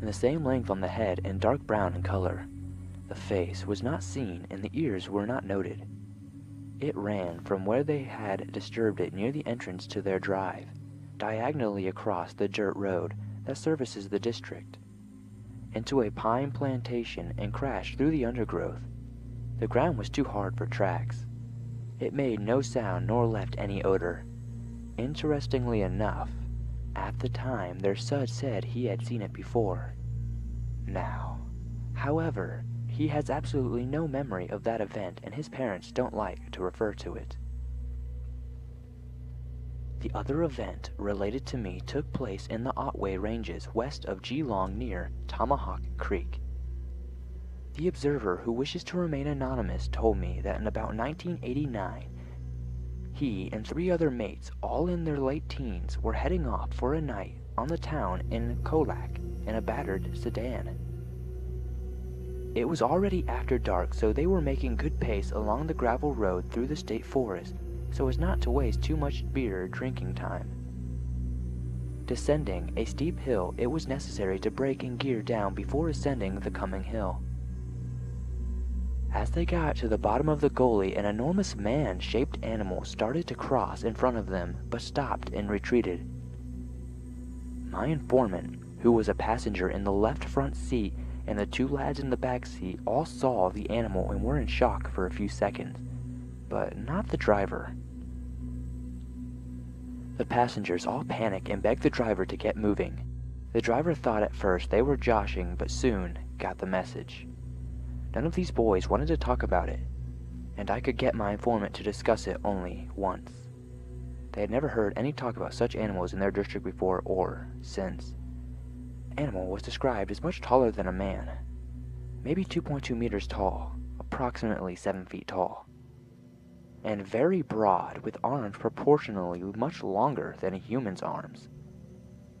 And the same length on the head and dark brown in color. The face was not seen and the ears were not noted. It ran from where they had disturbed it near the entrance to their drive, diagonally across the dirt road that services the district, into a pine plantation and crashed through the undergrowth. The ground was too hard for tracks. It made no sound nor left any odor. Interestingly enough, at the time their son said he had seen it before. Now, however, He has absolutely no memory of that event, and his parents don't like to refer to it. The other event related to me took place in the Otway Ranges west of Geelong near Tomahawk Creek. The observer, who wishes to remain anonymous, told me that in about nineteen eighty-nine, he and three other mates, all in their late teens, were heading off for a night on the town in Colac in a battered sedan. It was already after dark, so they were making good pace along the gravel road through the state forest so as not to waste too much beer drinking time. Descending a steep hill, it was necessary to brake and gear down before ascending the coming hill. As they got to the bottom of the gully, an enormous man-shaped animal started to cross in front of them, but stopped and retreated. My informant, who was a passenger in the left front seat, and the two lads in the back seat all saw the animal and were in shock for a few seconds, but not the driver. The passengers all panicked and begged the driver to get moving. The driver thought at first they were joshing, but soon got the message. None of these boys wanted to talk about it, and I could get my informant to discuss it only once. They had never heard any talk about such animals in their district before or since. The animal was described as much taller than a man, maybe two point two meters tall, approximately seven feet tall, and very broad, with arms proportionally much longer than a human's arms,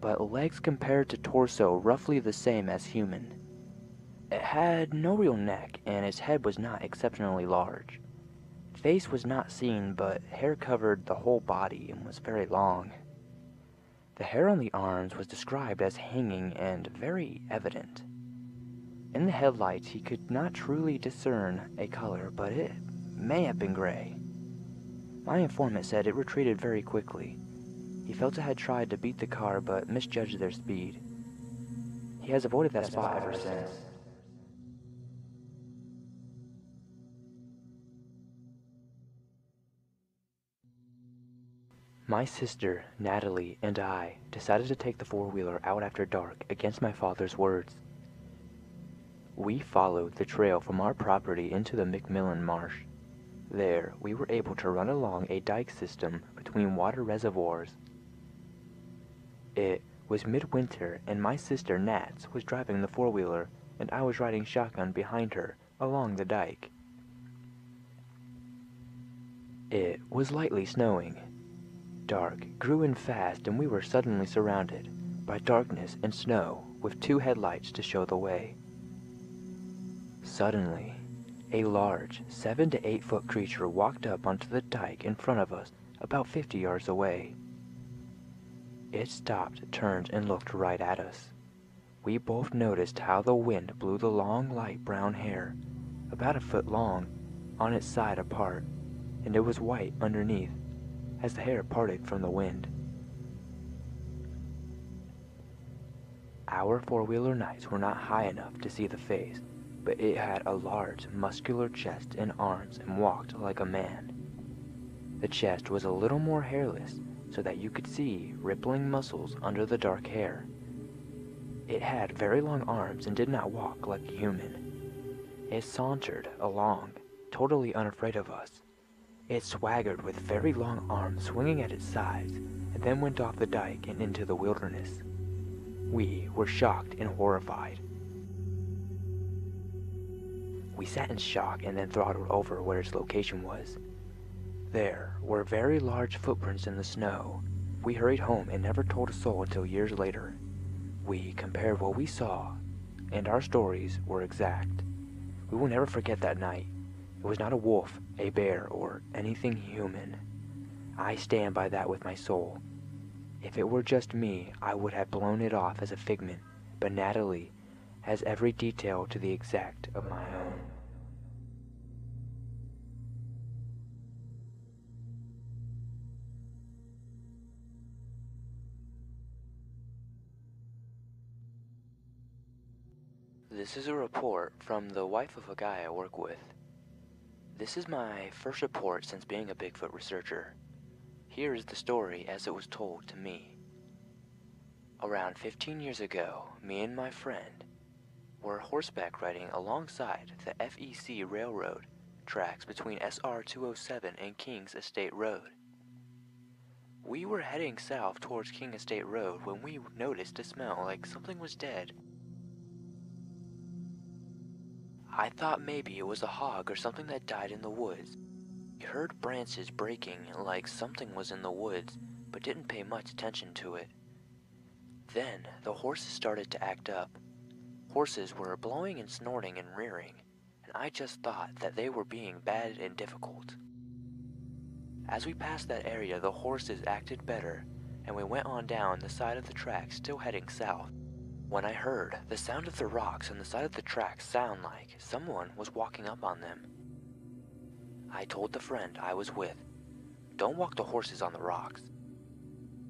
but legs compared to torso roughly the same as human. It had no real neck, and its head was not exceptionally large. Face was not seen, but hair covered the whole body and was very long. The hair on the arms was described as hanging and very evident. In the headlights, he could not truly discern a color, but it may have been gray. My informant said it retreated very quickly. He felt it had tried to beat the car, but misjudged their speed. He has avoided that spot ever since. My sister, Natalie, and I decided to take the four-wheeler out after dark against my father's words. We followed the trail from our property into the McMillan Marsh. There, we were able to run along a dike system between water reservoirs. It was midwinter, and my sister, Nats, was driving the four-wheeler, and I was riding shotgun behind her along the dike. It was lightly snowing. Dark grew in fast, and we were suddenly surrounded by darkness and snow with two headlights to show the way. Suddenly, a large seven to eight foot creature walked up onto the dike in front of us about fifty yards away. It stopped, turned, and looked right at us. We both noticed how the wind blew the long light brown hair, about a foot long, on its side apart, and it was white underneath, as the hair parted from the wind. Our four-wheeler nights were not high enough to see the face, but it had a large, muscular chest and arms and walked like a man. The chest was a little more hairless, so that you could see rippling muscles under the dark hair. It had very long arms and did not walk like a human. It sauntered along, totally unafraid of us. It swaggered with very long arms swinging at its sides, and then went off the dike and into the wilderness. We were shocked and horrified. We sat in shock and then throttled over where its location was. There were very large footprints in the snow. We hurried home and never told a soul until years later. We compared what we saw, and our stories were exact. We will never forget that night. It was not a wolf, a bear, or anything human. I stand by that with my soul. If it were just me, I would have blown it off as a figment, but Natalie has every detail to the exact of my own. This is a report from the wife of a guy I work with. This is my first report since being a Bigfoot researcher. Here is the story as it was told to me. Around fifteen years ago, me and my friend, were horseback riding alongside the F E C Railroad tracks between S R two oh seven and Kings Estate Road. We were heading south towards King Estate Road when we noticed a smell like something was dead. I thought maybe it was a hog or something that died in the woods. We heard branches breaking like something was in the woods, but didn't pay much attention to it. Then the horses started to act up. Horses were blowing and snorting and rearing, and I just thought that they were being bad and difficult. As we passed that area, the horses acted better, and we went on down the side of the track, still heading south, when I heard the sound of the rocks on the side of the track sound like someone was walking up on them. I told the friend I was with, "Don't walk the horses on the rocks."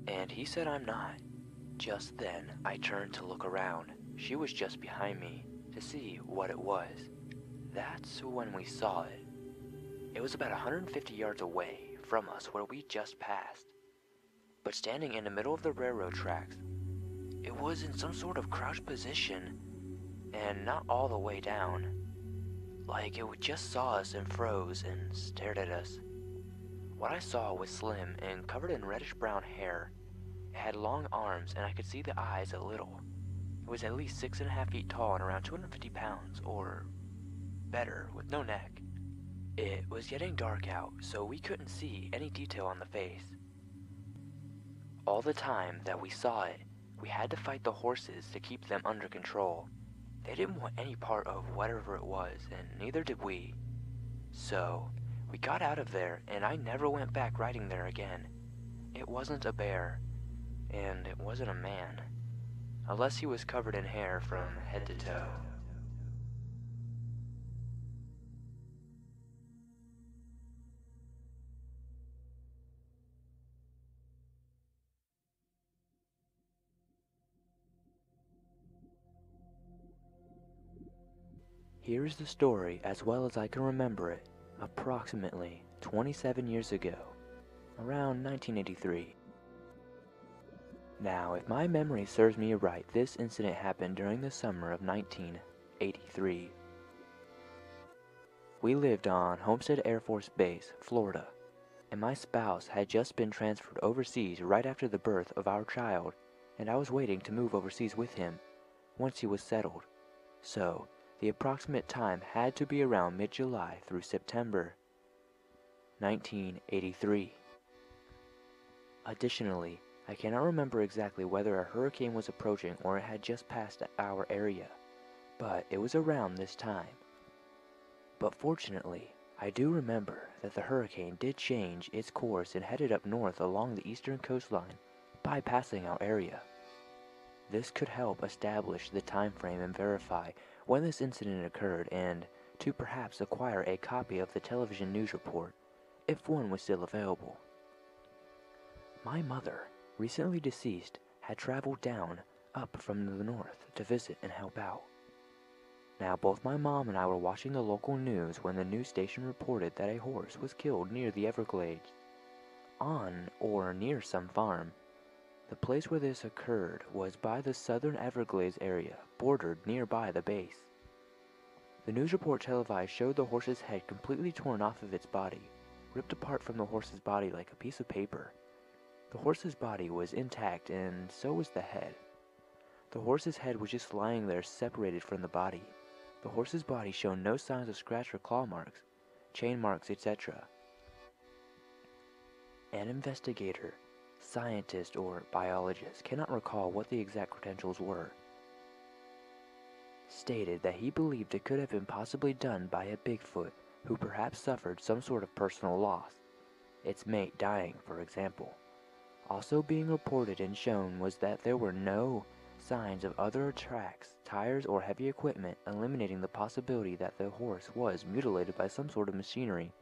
And he said I'm not. Just then, I turned to look around. She was just behind me to see what it was. That's when we saw it. It was about one hundred fifty yards away from us where we just passed, but standing in the middle of the railroad tracks. It was in some sort of crouched position and not all the way down. Like it just saw us and froze and stared at us. What I saw was slim and covered in reddish brown hair. It had long arms and I could see the eyes a little. It was at least six and a half feet tall and around two hundred fifty pounds or better with no neck. It was getting dark out, so we couldn't see any detail on the face. All the time that we saw it, we had to fight the horses to keep them under control. They didn't want any part of whatever it was, and neither did we. So we got out of there, and I never went back riding there again. It wasn't a bear, and it wasn't a man, unless he was covered in hair from head to toe. Here is the story as well as I can remember it, approximately twenty-seven years ago, around nineteen eighty-three. Now, if my memory serves me right, this incident happened during the summer of nineteen eighty-three. We lived on Homestead Air Force Base, Florida, and my spouse had just been transferred overseas right after the birth of our child, and I was waiting to move overseas with him once he was settled. So the approximate time had to be around mid-July through September nineteen eighty-three. Additionally, I cannot remember exactly whether a hurricane was approaching or it had just passed our area, but it was around this time. But fortunately, I do remember that the hurricane did change its course and headed up north along the eastern coastline, bypassing our area. This could help establish the time frame and verify when this incident occurred, and to perhaps acquire a copy of the television news report, if one was still available. My mother, recently deceased, had traveled down, up from the north, to visit and help out. Now, both my mom and I were watching the local news when the news station reported that a horse was killed near the Everglades, on or near some farm. The place where this occurred was by the Southern Everglades area, bordered nearby the base. The news report televised showed the horse's head completely torn off of its body, ripped apart from the horse's body like a piece of paper. The horse's body was intact and so was the head. The horse's head was just lying there separated from the body. The horse's body showed no signs of scratch or claw marks, chain marks, et cetera. An investigator, scientist or biologist, cannot recall what the exact credentials were, stated that he believed it could have been possibly done by a Bigfoot who perhaps suffered some sort of personal loss, its mate dying, for example. Also being reported and shown was that there were no signs of other tracks, tires, or heavy equipment, eliminating the possibility that the horse was mutilated by some sort of machinery,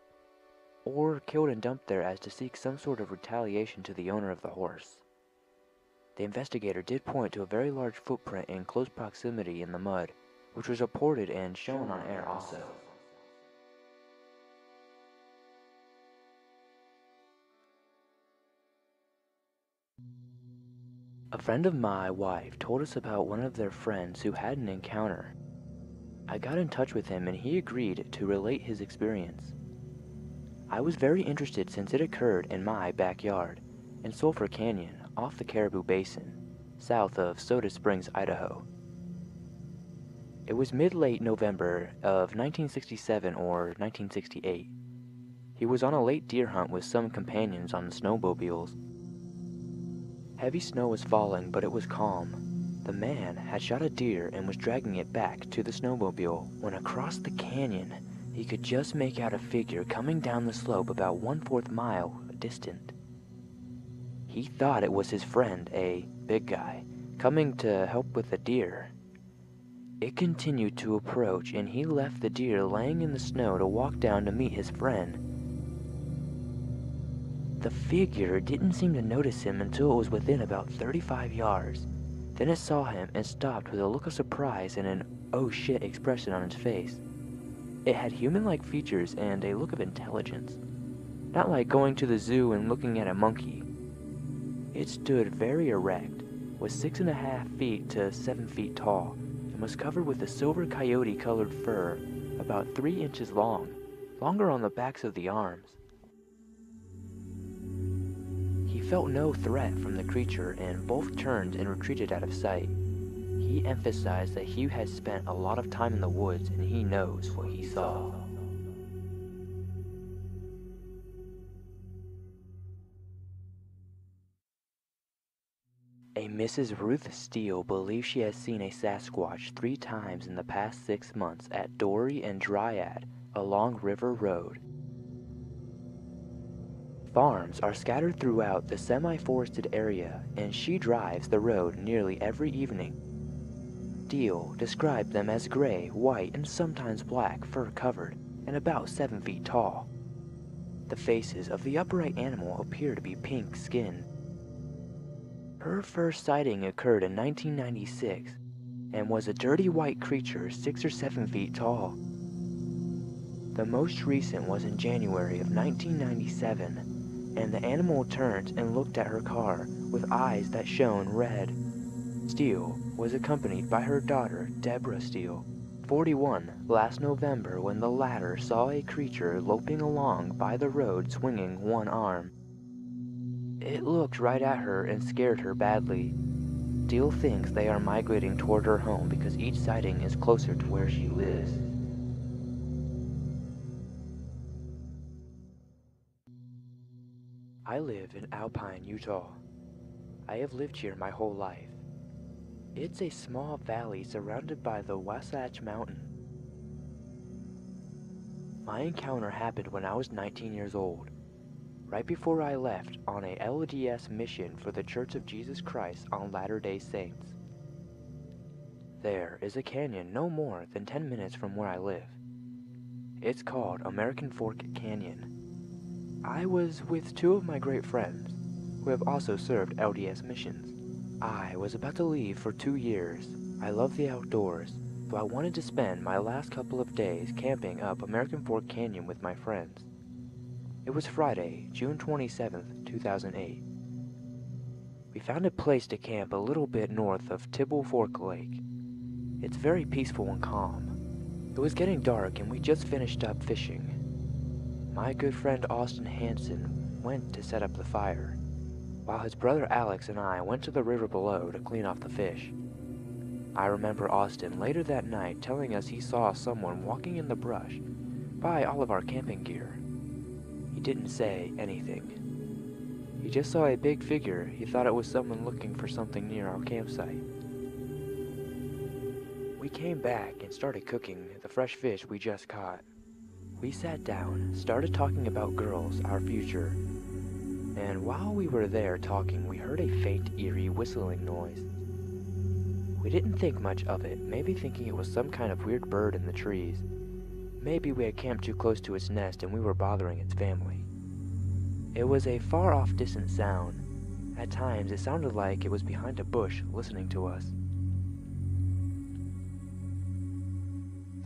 or killed and dumped there as to seek some sort of retaliation to the owner of the horse. The investigator did point to a very large footprint in close proximity in the mud, which was reported and shown on air also. A friend of my wife told us about one of their friends who had an encounter I got in touch with him and he agreed to relate his experience. I was very interested since it occurred in my backyard, in Sulphur Canyon off the Caribou Basin, south of Soda Springs, Idaho. It was mid-late November of nineteen sixty-seven or nineteen sixty-eight. He was on a late deer hunt with some companions on snowmobiles. Heavy snow was falling, but it was calm. The man had shot a deer and was dragging it back to the snowmobile when across the canyon, he could just make out a figure coming down the slope about one-fourth mile distant. He thought it was his friend, a big guy, coming to help with the deer. It continued to approach, and he left the deer laying in the snow to walk down to meet his friend. The figure didn't seem to notice him until it was within about thirty-five yards. Then it saw him and stopped with a look of surprise and an "oh shit" expression on its face. It had human-like features and a look of intelligence, not like going to the zoo and looking at a monkey. It stood very erect, was six and a half feet to seven feet tall, and was covered with a silver coyote-colored fur about three inches long, longer on the backs of the arms. He felt no threat from the creature, and both turned and retreated out of sight. He emphasized that he had spent a lot of time in the woods and he knows what he saw. A Missus Ruth Steele believes she has seen a Sasquatch three times in the past six months at Dory and Dryad along River Road. Farms are scattered throughout the semi-forested area, and she drives the road nearly every evening. Steele described them as gray, white, and sometimes black, fur-covered, and about seven feet tall. The faces of the upright animal appear to be pink skin. Her first sighting occurred in nineteen ninety-six and was a dirty white creature six or seven feet tall. The most recent was in January of nineteen ninety-seven, and the animal turned and looked at her car with eyes that shone red. Steele was accompanied by her daughter, Deborah Steele, forty-one, last November when the latter saw a creature loping along by the road swinging one arm. It looked right at her and scared her badly. Steele thinks they are migrating toward her home because each sighting is closer to where she lives. I live in Alpine, Utah. I have lived here my whole life. It's a small valley surrounded by the Wasatch Mountain. My encounter happened when I was nineteen years old, right before I left on a L D S mission for the Church of Jesus Christ on Latter-day Saints. There is a canyon no more than ten minutes from where I live. It's called American Fork Canyon. I was with two of my great friends, who have also served L D S missions. I was about to leave for two years. I love the outdoors, but I wanted to spend my last couple of days camping up American Fork Canyon with my friends. It was Friday, June twenty-seventh, two thousand eight. We found a place to camp a little bit north of Tibble Fork Lake. It's very peaceful and calm. It was getting dark and we just finished up fishing. My good friend Austin Hansen went to set up the fire, while his brother Alex and I went to the river below to clean off the fish. I remember Austin later that night telling us he saw someone walking in the brush by all of our camping gear. He didn't say anything. He just saw a big figure. He thought it was someone looking for something near our campsite. We came back and started cooking the fresh fish we just caught. We sat down, started talking about girls, our future. And while we were there talking, we heard a faint, eerie whistling noise. We didn't think much of it, maybe thinking it was some kind of weird bird in the trees. Maybe we had camped too close to its nest and we were bothering its family. It was a far-off distant sound. At times, it sounded like it was behind a bush listening to us.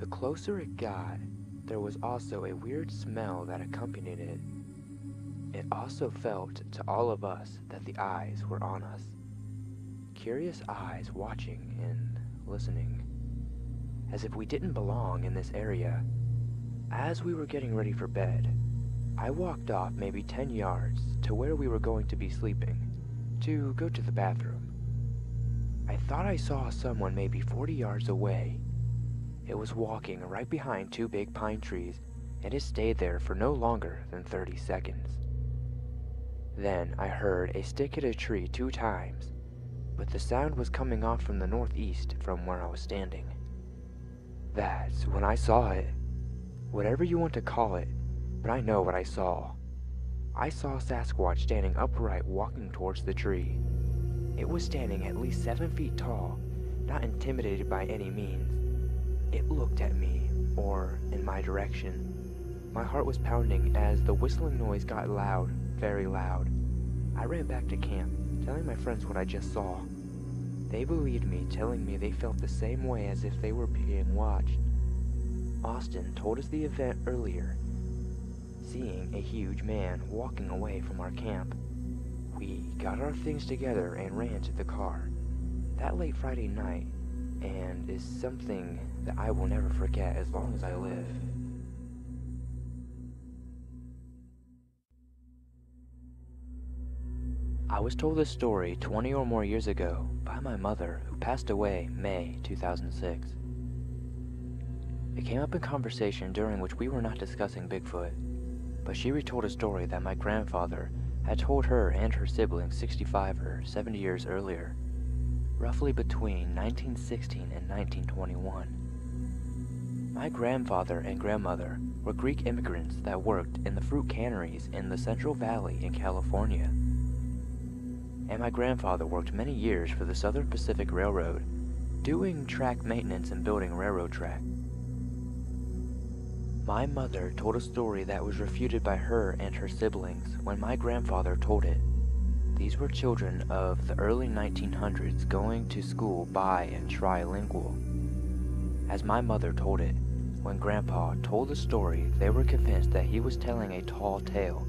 The closer it got, there was also a weird smell that accompanied it. It also felt to all of us that the eyes were on us. Curious eyes watching and listening. as if we didn't belong in this area. As we were getting ready for bed, I walked off maybe ten yards to where we were going to be sleeping to go to the bathroom. I thought I saw someone maybe forty yards away. It was walking right behind two big pine trees, and it stayed there for no longer than thirty seconds. Then I heard a stick hit a tree two times, but the sound was coming off from the northeast from where I was standing. That's when I saw it. Whatever you want to call it, but I know what I saw. I saw Sasquatch standing upright walking towards the tree. It was standing at least seven feet tall, not intimidated by any means. It looked at me, or in my direction. My heart was pounding as the whistling noise got loud, very loud. I ran back to camp, telling my friends what I just saw. They believed me, telling me they felt the same way as if they were being watched. Austin told us the event earlier, seeing a huge man walking away from our camp. We got our things together and ran to the car. That late Friday night, and is something that I will never forget as long as I live. I was told this story twenty or more years ago by my mother, who passed away May two thousand six. It came up in conversation during which we were not discussing Bigfoot, but she retold a story that my grandfather had told her and her siblings sixty-five or seventy years earlier, roughly between nineteen sixteen and nineteen twenty-one. My grandfather and grandmother were Greek immigrants that worked in the fruit canneries in the Central Valley in California. And my grandfather worked many years for the Southern Pacific Railroad, doing track maintenance and building railroad track. My mother told a story that was refuted by her and her siblings when my grandfather told it. These were children of the early nineteen hundreds going to school bi- and trilingual. As my mother told it, when Grandpa told the story, they were convinced that he was telling a tall tale,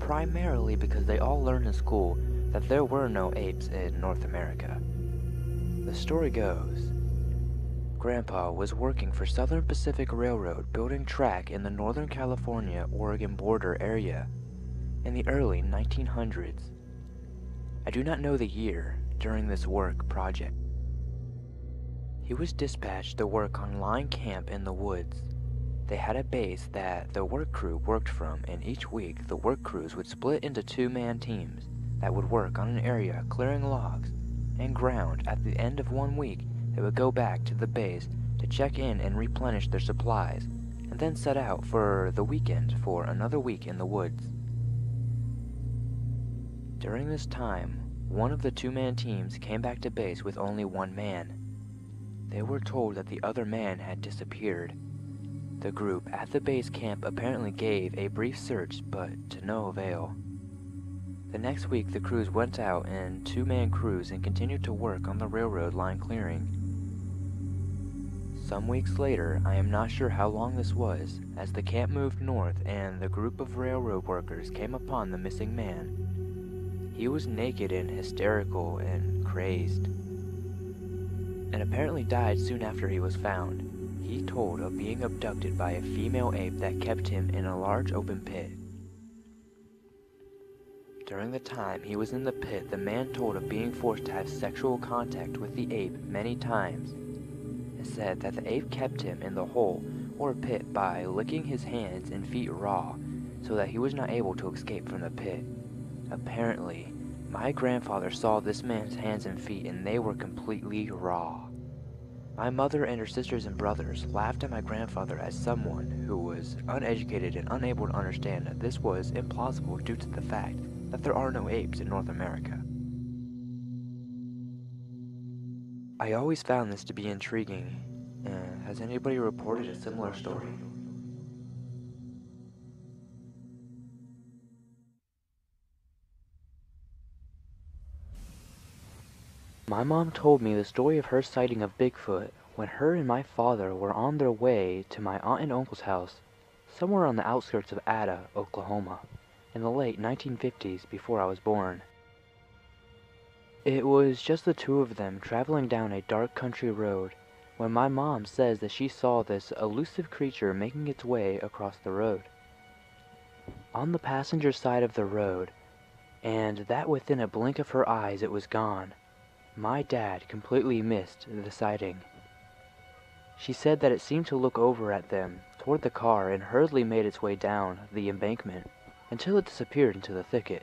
primarily because they all learned in school that there were no apes in North America. The story goes, Grandpa was working for Southern Pacific Railroad building track in the Northern California-Oregon border area in the early nineteen hundreds. I do not know the year during this work project. He was dispatched to work on line camp in the woods. They had a base that the work crew worked from, and each week the work crews would split into two-man teams that would work on an area clearing logs and ground. At the end of one week, they would go back to the base to check in and replenish their supplies, and then set out for the weekend for another week in the woods. During this time, one of the two-man teams came back to base with only one man. They were told that the other man had disappeared. The group at the base camp apparently gave a brief search, but to no avail. The next week, the crews went out in two-man crews and continued to work on the railroad line clearing. Some weeks later, I am not sure how long this was, as the camp moved north and the group of railroad workers came upon the missing man. He was naked and hysterical and crazed, and apparently died soon after he was found. He told of being abducted by a female ape that kept him in a large open pit. During the time he was in the pit, the man told of being forced to have sexual contact with the ape many times. It said that the ape kept him in the hole or pit by licking his hands and feet raw so that he was not able to escape from the pit. Apparently, my grandfather saw this man's hands and feet, and they were completely raw. My mother and her sisters and brothers laughed at my grandfather as someone who was uneducated and unable to understand that this was implausible due to the fact that there are no apes in North America. I always found this to be intriguing. Uh, has anybody reported a similar story? My mom told me the story of her sighting of Bigfoot when her and my father were on their way to my aunt and uncle's house, somewhere on the outskirts of Ada, Oklahoma, in the late nineteen fifties before I was born. It was just the two of them traveling down a dark country road when my mom says that she saw this elusive creature making its way across the road. On the passenger side of the road, and that within a blink of her eyes it was gone. My dad completely missed the sighting. She said that it seemed to look over at them, toward the car, and hurriedly made its way down the embankment until it disappeared into the thicket.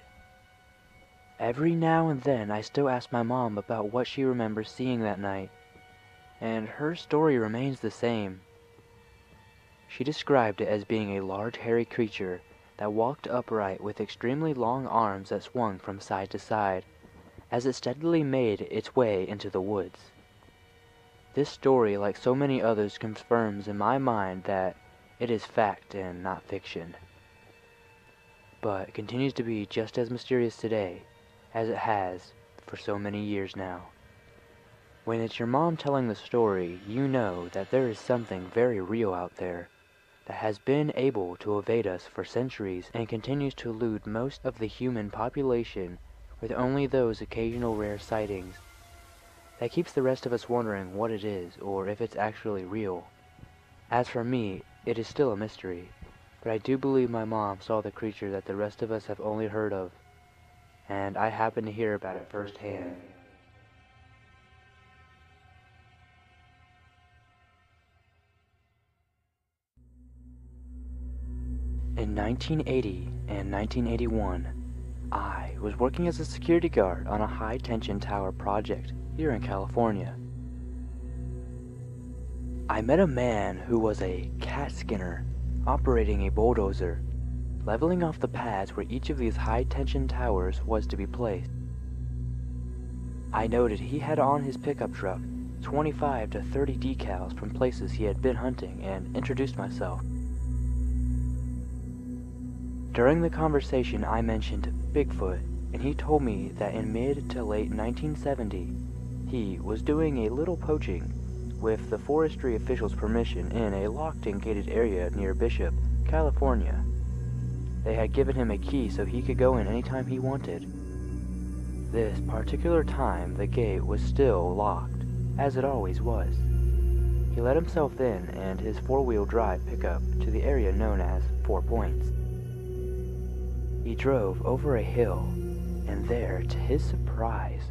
Every now and then I still ask my mom about what she remembers seeing that night, and her story remains the same. She described it as being a large hairy creature that walked upright with extremely long arms that swung from side to side as it steadily made its way into the woods. This story, like so many others, confirms in my mind that it is fact and not fiction, but continues to be just as mysterious today as it has for so many years now. When it's your mom telling the story, you know that there is something very real out there that has been able to evade us for centuries and continues to elude most of the human population with only those occasional rare sightings that keeps the rest of us wondering what it is or if it's actually real. As for me, it is still a mystery, but I do believe my mom saw the creature that the rest of us have only heard of, and I happened to hear about it firsthand. In nineteen eighty and nineteen eighty-one, I was working as a security guard on a high-tension tower project here in California. I met a man who was a cat skinner operating a bulldozer, leveling off the pads where each of these high-tension towers was to be placed. I noted he had on his pickup truck twenty-five to thirty decals from places he had been hunting and introduced myself. During the conversation, I mentioned Bigfoot, and he told me that in mid to late nineteen seventy, he was doing a little poaching with the forestry officials' permission in a locked and gated area near Bishop, California. They had given him a key so he could go in anytime he wanted. This particular time, the gate was still locked, as it always was. He let himself in and his four-wheel drive pickup to the area known as Four Points. He drove over a hill, and there, to his surprise,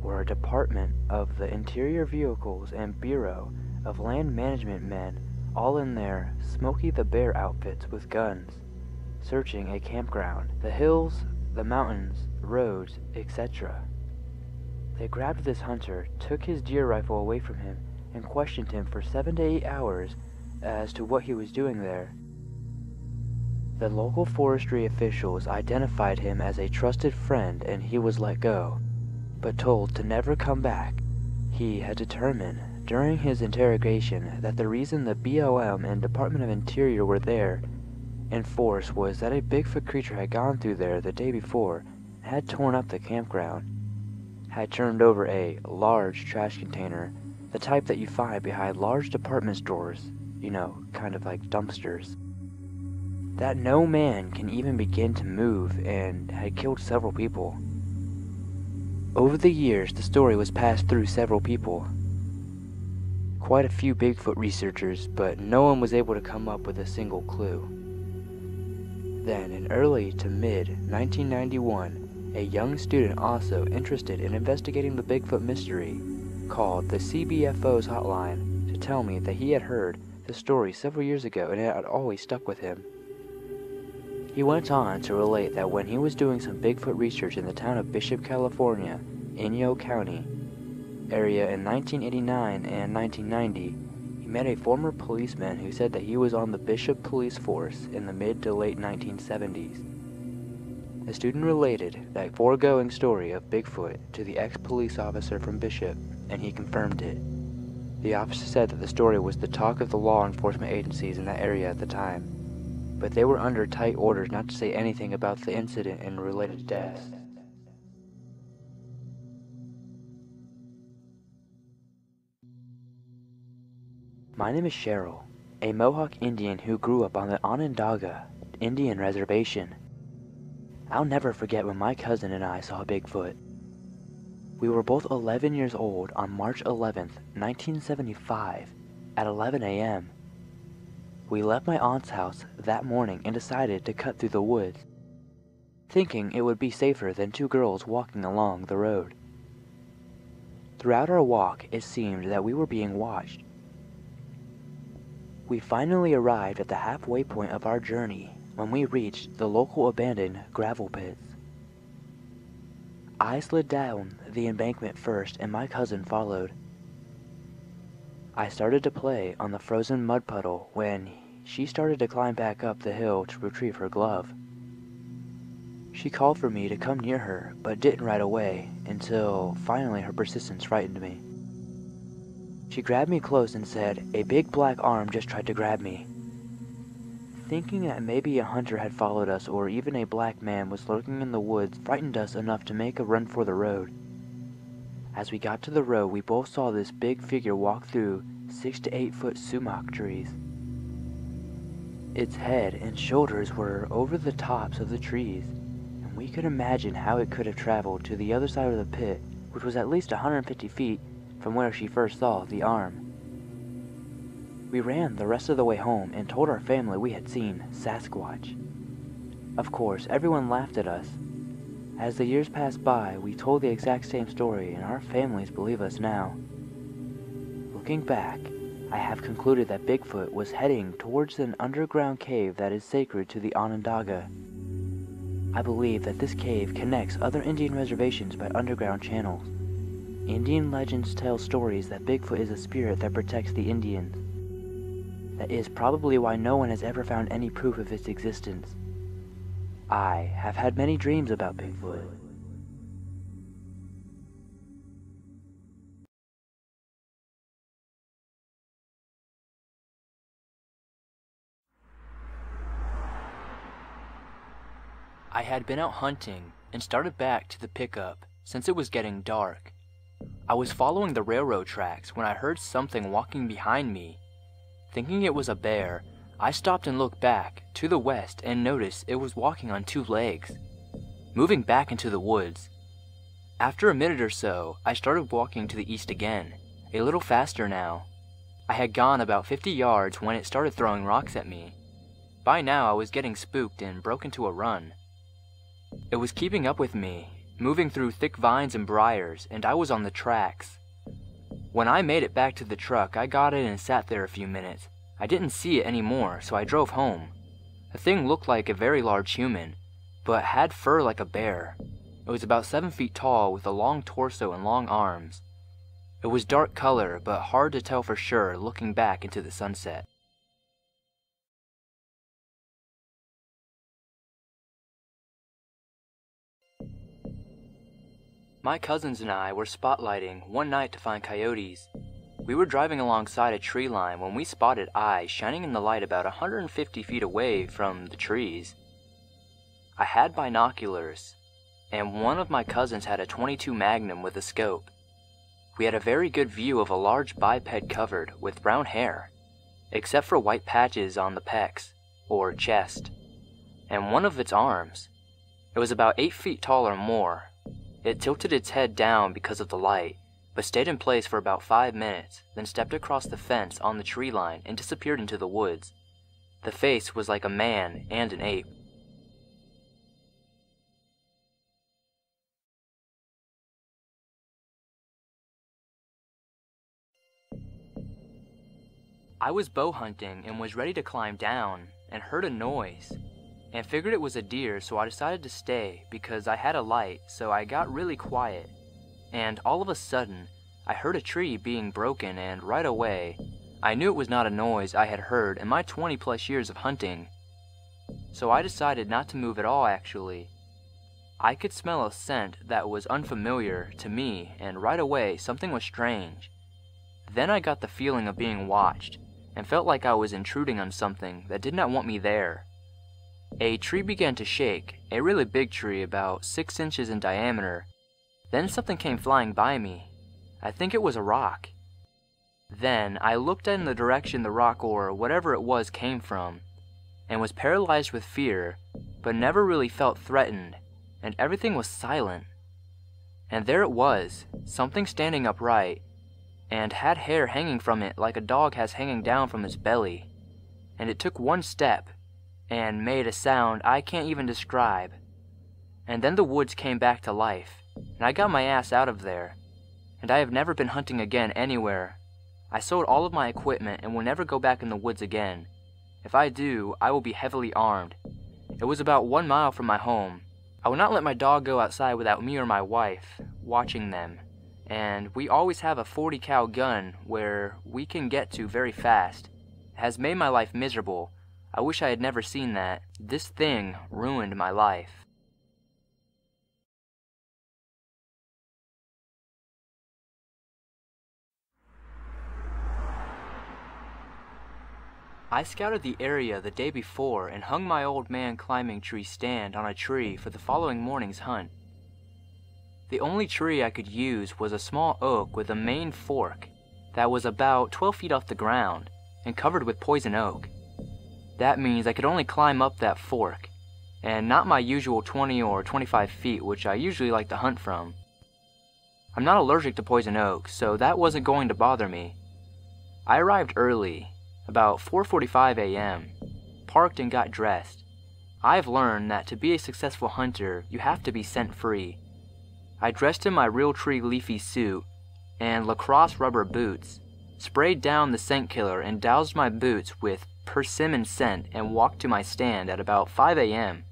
were a department of the Interior Vehicles and Bureau of Land Management men, all in their Smokey the Bear outfits with guns, searching a campground, the hills, the mountains, roads, et cetera. They grabbed this hunter, took his deer rifle away from him, and questioned him for seven to eight hours as to what he was doing there. The local forestry officials identified him as a trusted friend and he was let go, but told to never come back. He had determined during his interrogation that the reason the B L M and Department of Interior were there in force was that a Bigfoot creature had gone through there the day before and had torn up the campground, had turned over a large trash container, the type that you find behind large department stores, you know, kind of like dumpsters, that no man can even begin to move, and had killed several people. Over the years, the story was passed through several people, quite a few Bigfoot researchers, but no one was able to come up with a single clue. Then, in early to mid nineteen ninety-one, a young student also interested in investigating the Bigfoot mystery called the C B F O's hotline to tell me that he had heard the story several years ago and it had always stuck with him. He went on to relate that when he was doing some Bigfoot research in the town of Bishop, California, Inyo County area in nineteen eighty-nine and nineteen ninety, he met a former policeman who said that he was on the Bishop police force in the mid to late nineteen seventies. The student related that foregoing story of Bigfoot to the ex-police officer from Bishop, and he confirmed it. The officer said that the story was the talk of the law enforcement agencies in that area at the time, but they were under tight orders not to say anything about the incident and related deaths. My name is Cheryl, a Mohawk Indian who grew up on the Onondaga Indian Reservation. I'll never forget when my cousin and I saw Bigfoot. We were both eleven years old on March eleventh, nineteen seventy-five, at eleven A M We left my aunt's house that morning and decided to cut through the woods, thinking it would be safer than two girls walking along the road. Throughout our walk, it seemed that we were being watched. We finally arrived at the halfway point of our journey when we reached the local abandoned gravel pits. I slid down the embankment first and my cousin followed. I started to play on the frozen mud puddle when she started to climb back up the hill to retrieve her glove. She called for me to come near her, but didn't right away until finally her persistence frightened me. She grabbed me close and said, "A big black arm just tried to grab me." Thinking that maybe a hunter had followed us or even a black man was lurking in the woods frightened us enough to make a run for the road. As we got to the road, we both saw this big figure walk through six to eight foot sumac trees. Its head and shoulders were over the tops of the trees, and we could imagine how it could have traveled to the other side of the pit, which was at least one hundred fifty feet from where she first saw the arm. We ran the rest of the way home and told our family we had seen Sasquatch. Of course, everyone laughed at us. As the years passed by, we told the exact same story and our families believe us now. Looking back, I have concluded that Bigfoot was heading towards an underground cave that is sacred to the Onondaga. I believe that this cave connects other Indian reservations by underground channels. Indian legends tell stories that Bigfoot is a spirit that protects the Indians. That is probably why no one has ever found any proof of its existence. I have had many dreams about Bigfoot. I had been out hunting and started back to the pickup since it was getting dark. I was following the railroad tracks when I heard something walking behind me. Thinking it was a bear, I stopped and looked back to the west and noticed it was walking on two legs, moving back into the woods. After a minute or so, I started walking to the east again, a little faster now. I had gone about fifty yards when it started throwing rocks at me. By now I was getting spooked and broke into a run. It was keeping up with me, moving through thick vines and briars, and I was on the tracks. When I made it back to the truck, I got in and sat there a few minutes. I didn't see it anymore, so I drove home. The thing looked like a very large human, but had fur like a bear. It was about seven feet tall with a long torso and long arms. It was dark color, but hard to tell for sure looking back into the sunset. My cousins and I were spotlighting one night to find coyotes. We were driving alongside a tree line when we spotted eyes shining in the light about one hundred fifty feet away from the trees. I had binoculars, and one of my cousins had a twenty-two Magnum with a scope. We had a very good view of a large biped covered with brown hair, except for white patches on the pecs, or chest, and one of its arms. It was about eight feet tall or more. It tilted its head down because of the light, but stayed in place for about five minutes, then stepped across the fence on the tree line and disappeared into the woods. The face was like a man and an ape. I was bow hunting and was ready to climb down and heard a noise, and figured it was a deer, so I decided to stay because I had a light, so I got really quiet. And all of a sudden, I heard a tree being broken, and right away, I knew it was not a noise I had heard in my twenty plus years of hunting. So I decided not to move at all, actually. I could smell a scent that was unfamiliar to me, and right away, something was strange. Then I got the feeling of being watched, and felt like I was intruding on something that did not want me there. A tree began to shake, a really big tree about six inches in diameter. Then something came flying by me. I think it was a rock. Then I looked in the direction the rock or whatever it was came from, and was paralyzed with fear, but never really felt threatened, and everything was silent. And there it was, something standing upright, and had hair hanging from it like a dog has hanging down from his belly. And it took one step, and made a sound I can't even describe. And then the woods came back to life, and I got my ass out of there. And I have never been hunting again anywhere. I sold all of my equipment and will never go back in the woods again. If I do, I will be heavily armed. It was about one mile from my home. I will not let my dog go outside without me or my wife watching them. And we always have a forty cal gun where we can get to very fast. It has made my life miserable. I wish I had never seen that. This thing ruined my life. I scouted the area the day before and hung my old man climbing tree stand on a tree for the following morning's hunt. The only tree I could use was a small oak with a main fork that was about twelve feet off the ground and covered with poison oak. That means I could only climb up that fork, and not my usual twenty or twenty-five feet which I usually like to hunt from. I'm not allergic to poison oak, so that wasn't going to bother me. I arrived early, about four forty-five a m, parked and got dressed. I've learned that to be a successful hunter, you have to be scent free. I dressed in my real tree leafy suit and lacrosse rubber boots, sprayed down the scent killer and doused my boots with persimmon scent and walked to my stand at about five a m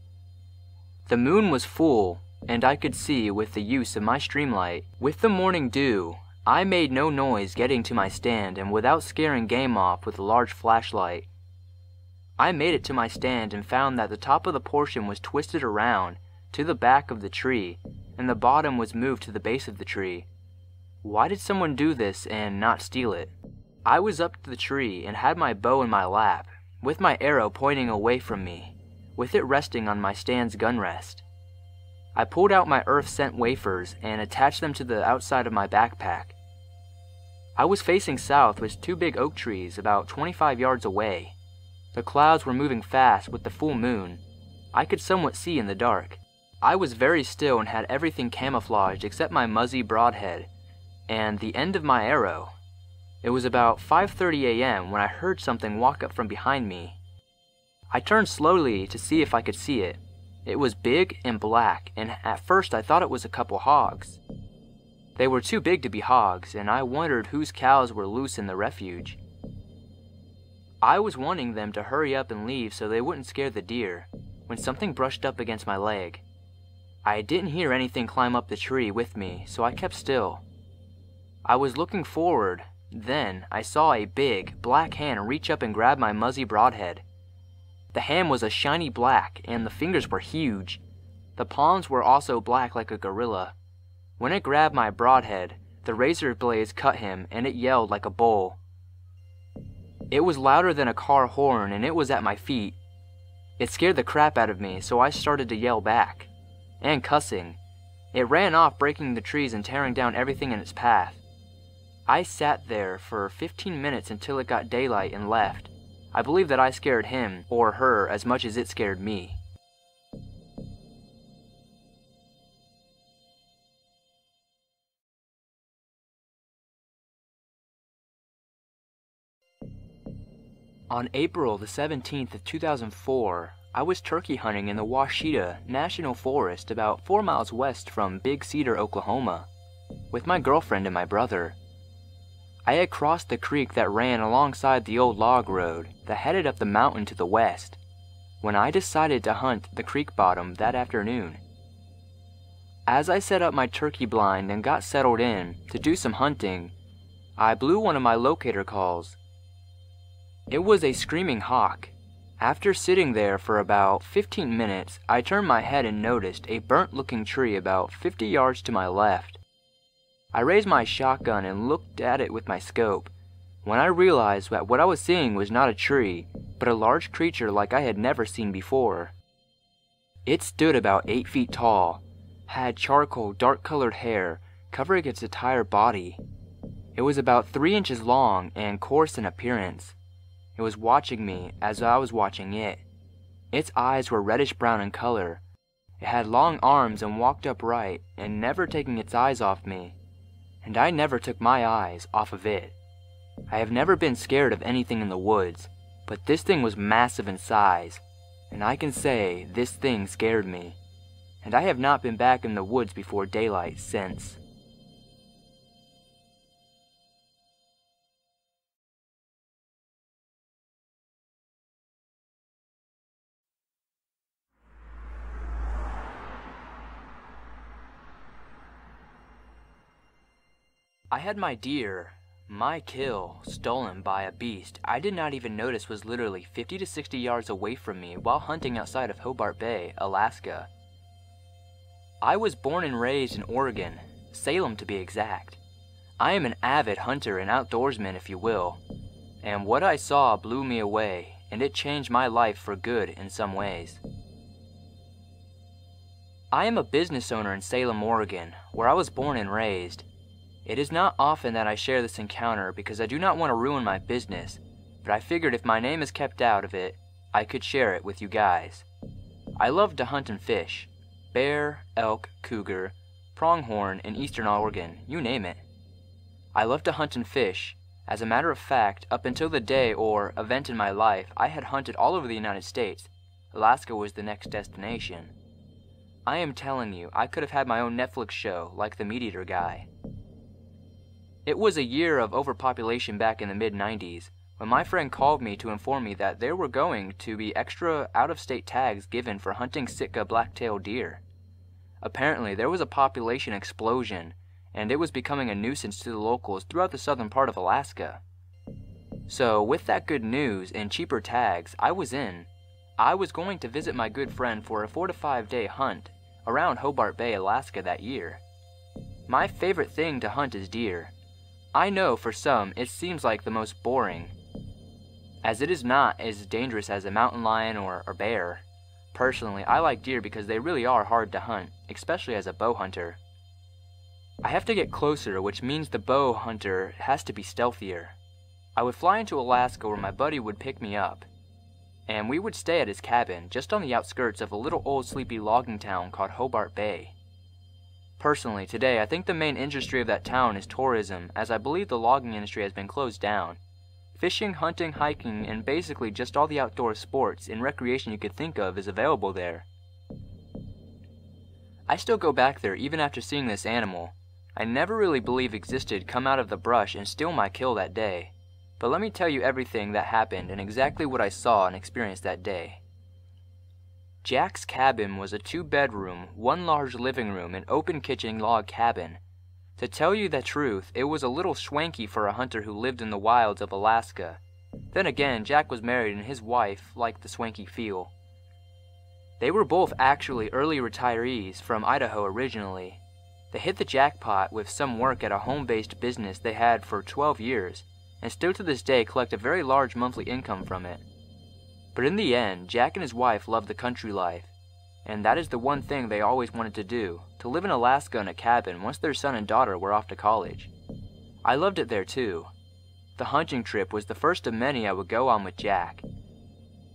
The moon was full and I could see with the use of my streamlight. With the morning dew, I made no noise getting to my stand and without scaring game off with a large flashlight. I made it to my stand and found that the top of the portion was twisted around to the back of the tree and the bottom was moved to the base of the tree. Why did someone do this and not steal it? I was up to the tree and had my bow in my lap, with my arrow pointing away from me, with it resting on my stand's gun rest. I pulled out my earth scent wafers and attached them to the outside of my backpack. I was facing south with two big oak trees about twenty-five yards away. The clouds were moving fast with the full moon. I could somewhat see in the dark. I was very still and had everything camouflaged except my muzzy broadhead and the end of my arrow. It was about five thirty a m when I heard something walk up from behind me. I turned slowly to see if I could see it. It was big and black, and at first I thought it was a couple hogs. They were too big to be hogs, and I wondered whose cows were loose in the refuge. I was wanting them to hurry up and leave so they wouldn't scare the deer, when something brushed up against my leg. I didn't hear anything climb up the tree with me, so I kept still. I was looking forward, then I saw a big, black hand reach up and grab my muzzy broadhead. The hand was a shiny black, and the fingers were huge. The palms were also black like a gorilla. When it grabbed my broadhead, the razor blades cut him, and it yelled like a bull. It was louder than a car horn, and it was at my feet. It scared the crap out of me, so I started to yell back, and cussing. It ran off, breaking the trees and tearing down everything in its path. I sat there for fifteen minutes until it got daylight and left. I believe that I scared him or her as much as it scared me. On April the seventeenth of two thousand four, I was turkey hunting in the Washita National Forest about four miles west from Big Cedar, Oklahoma, with my girlfriend and my brother. I had crossed the creek that ran alongside the old log road that headed up the mountain to the west, when I decided to hunt the creek bottom that afternoon. As I set up my turkey blind and got settled in to do some hunting, I blew one of my locator calls. It was a screaming hawk. After sitting there for about fifteen minutes, I turned my head and noticed a burnt-looking tree about fifty yards to my left. I raised my shotgun and looked at it with my scope, when I realized that what I was seeing was not a tree, but a large creature like I had never seen before. It stood about eight feet tall, had charcoal dark-colored hair covering its entire body. It was about three inches long and coarse in appearance. It was watching me as I was watching it. Its eyes were reddish-brown in color, It had long arms and walked upright, and never taking its eyes off me, and I never took my eyes off of it. I have never been scared of anything in the woods, but this thing was massive in size, and I can say this thing scared me, and I have not been back in the woods before daylight since. I had my deer, my kill, stolen by a beast I did not even notice was literally fifty to sixty yards away from me while hunting outside of Hobart Bay, Alaska. I was born and raised in Oregon, Salem to be exact. I am an avid hunter and outdoorsman, if you will, and what I saw blew me away, and it changed my life for good in some ways. I am a business owner in Salem, Oregon, where I was born and raised. It is not often that I share this encounter because I do not want to ruin my business, but I figured if my name is kept out of it, I could share it with you guys. I love to hunt and fish. Bear, elk, cougar, pronghorn, and eastern Oregon, you name it. I love to hunt and fish. As a matter of fact, up until the day or event in my life, I had hunted all over the United States. Alaska was the next destination. I am telling you, I could have had my own Netflix show like the Meat Eater guy. It was a year of overpopulation back in the mid nineties, when my friend called me to inform me that there were going to be extra out-of-state tags given for hunting Sitka black-tailed deer. Apparently, there was a population explosion, and it was becoming a nuisance to the locals throughout the southern part of Alaska. So, with that good news and cheaper tags, I was in. I was going to visit my good friend for a four to five day hunt around Hobart Bay, Alaska that year. My favorite thing to hunt is deer. I know for some it seems like the most boring, as it is not as dangerous as a mountain lion or a bear. Personally, I like deer because they really are hard to hunt, especially as a bow hunter. I have to get closer, which means the bow hunter has to be stealthier. I would fly into Alaska where my buddy would pick me up, and we would stay at his cabin just on the outskirts of a little old sleepy logging town called Hobart Bay. Personally, today I think the main industry of that town is tourism, as I believe the logging industry has been closed down. Fishing, hunting, hiking, and basically just all the outdoor sports and recreation you could think of is available there. I still go back there even after seeing this animal I never really believe existed come out of the brush and steal my kill that day. But let me tell you everything that happened and exactly what I saw and experienced that day. Jack's cabin was a two-bedroom, one large living room, and open kitchen log cabin. To tell you the truth, it was a little swanky for a hunter who lived in the wilds of Alaska. Then again, Jack was married and his wife liked the swanky feel. They were both actually early retirees from Idaho originally. They hit the jackpot with some work at a home-based business they had for twelve years, and still to this day collect a very large monthly income from it. But in the end, Jack and his wife loved the country life, and that is the one thing they always wanted to do, to live in Alaska in a cabin once their son and daughter were off to college. I loved it there too. The hunting trip was the first of many I would go on with Jack,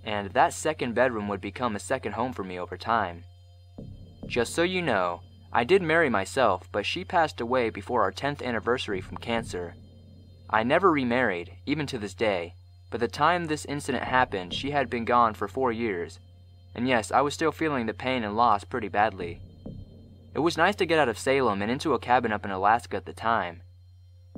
and that second bedroom would become a second home for me over time. Just so you know, I did marry myself, but she passed away before our tenth anniversary from cancer. I never remarried, even to this day. By the time this incident happened, she had been gone for four years, and yes, I was still feeling the pain and loss pretty badly. It was nice to get out of Salem and into a cabin up in Alaska at the time.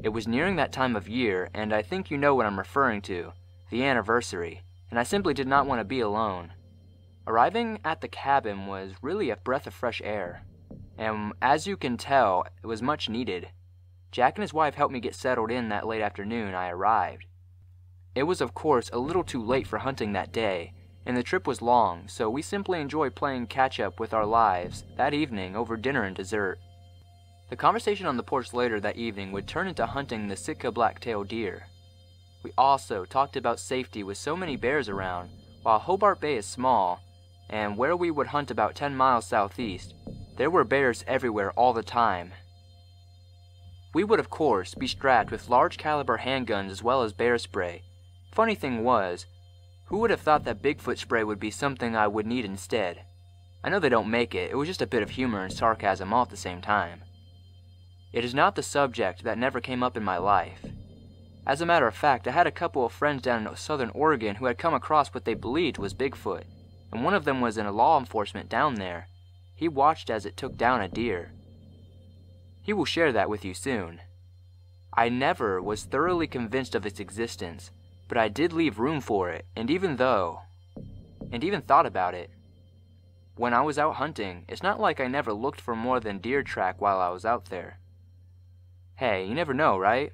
It was nearing that time of year, and I think you know what I'm referring to, the anniversary, and I simply did not want to be alone. Arriving at the cabin was really a breath of fresh air, and as you can tell, it was much needed. Jack and his wife helped me get settled in that late afternoon I arrived. It was, of course, a little too late for hunting that day, and the trip was long, so we simply enjoyed playing catch-up with our lives that evening over dinner and dessert. The conversation on the porch later that evening would turn into hunting the Sitka black-tailed deer. We also talked about safety with so many bears around. While Hobart Bay is small, and where we would hunt about ten miles southeast, there were bears everywhere all the time. We would, of course, be strapped with large-caliber handguns as well as bear spray. Funny thing was, who would have thought that Bigfoot spray would be something I would need instead? I know they don't make it, it was just a bit of humor and sarcasm all at the same time. It is not the subject that never came up in my life. As a matter of fact, I had a couple of friends down in southern Oregon who had come across what they believed was Bigfoot, and one of them was in law enforcement down there. He watched as it took down a deer. He will share that with you soon. I never was thoroughly convinced of its existence, but I did leave room for it, and even though, and even thought about it. When I was out hunting, it's not like I never looked for more than deer track while I was out there. Hey, you never know, right?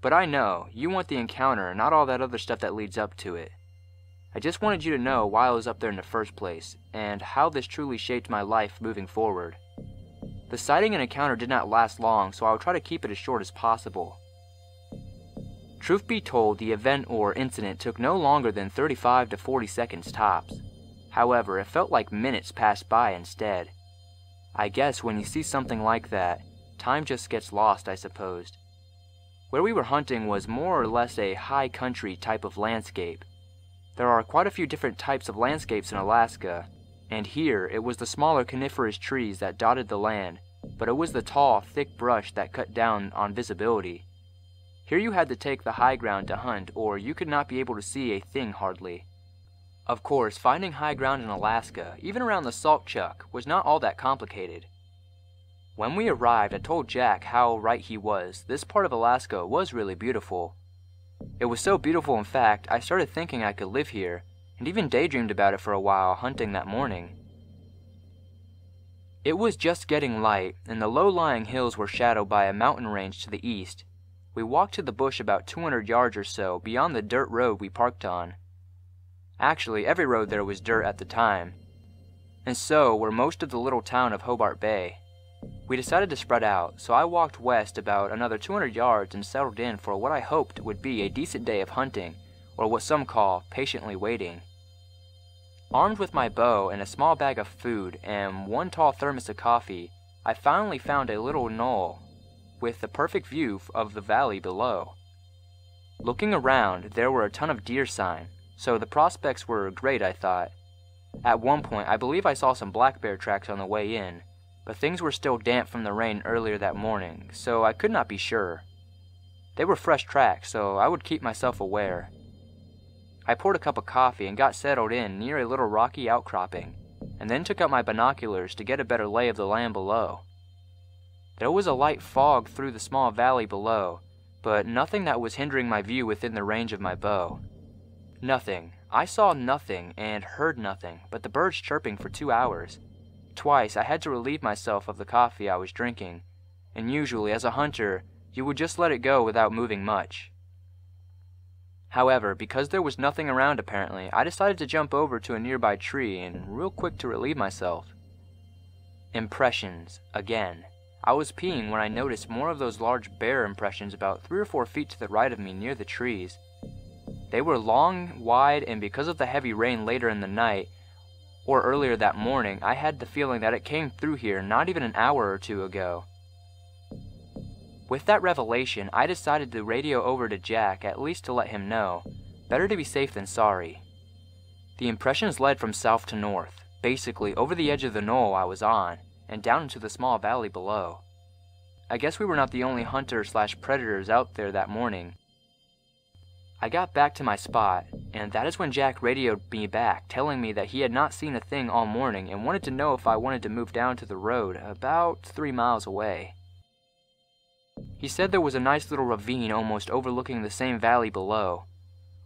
But I know, you want the encounter, not all that other stuff that leads up to it. I just wanted you to know why I was up there in the first place, and how this truly shaped my life moving forward. The sighting and encounter did not last long, so I will try to keep it as short as possible. Truth be told, the event or incident took no longer than thirty-five to forty seconds tops. However, it felt like minutes passed by instead. I guess when you see something like that, time just gets lost, I supposed. Where we were hunting was more or less a high country type of landscape. There are quite a few different types of landscapes in Alaska, and here it was the smaller coniferous trees that dotted the land, but it was the tall, thick brush that cut down on visibility. Here you had to take the high ground to hunt, or you could not be able to see a thing hardly. Of course, finding high ground in Alaska, even around the salt chuck, was not all that complicated. When we arrived, I told Jack how right he was. This part of Alaska was really beautiful. It was so beautiful, in fact, I started thinking I could live here, and even daydreamed about it for a while hunting that morning. It was just getting light, and the low-lying hills were shadowed by a mountain range to the east. We walked to the bush about two hundred yards or so beyond the dirt road we parked on. Actually, every road there was dirt at the time, and so were most of the little town of Hobart Bay. We decided to spread out, so I walked west about another two hundred yards and settled in for what I hoped would be a decent day of hunting, or what some call patiently waiting. Armed with my bow and a small bag of food and one tall thermos of coffee, I finally found a little knoll with the perfect view of the valley below. Looking around, there were a ton of deer sign, so the prospects were great, I thought. At one point, I believe I saw some black bear tracks on the way in, but things were still damp from the rain earlier that morning, so I could not be sure. They were fresh tracks, so I would keep myself aware. I poured a cup of coffee and got settled in near a little rocky outcropping, and then took out my binoculars to get a better lay of the land below. There was a light fog through the small valley below, but nothing that was hindering my view within the range of my bow. Nothing. I saw nothing and heard nothing but the birds chirping for two hours. Twice I had to relieve myself of the coffee I was drinking, and usually as a hunter, you would just let it go without moving much. However, because there was nothing around apparently, I decided to jump over to a nearby tree and real quick to relieve myself. Impressions, again. I was peeing when I noticed more of those large bear impressions about three or four feet to the right of me near the trees. They were long, wide, and because of the heavy rain later in the night, or earlier that morning, I had the feeling that it came through here not even an hour or two ago. With that revelation, I decided to radio over to Jack, at least to let him know. Better to be safe than sorry. The impressions led from south to north, basically over the edge of the knoll I was on, and down into the small valley below. I guess we were not the only hunters slash predators out there that morning. I got back to my spot, and that is when Jack radioed me back, telling me that he had not seen a thing all morning and wanted to know if I wanted to move down to the road about three miles away. He said there was a nice little ravine almost overlooking the same valley below.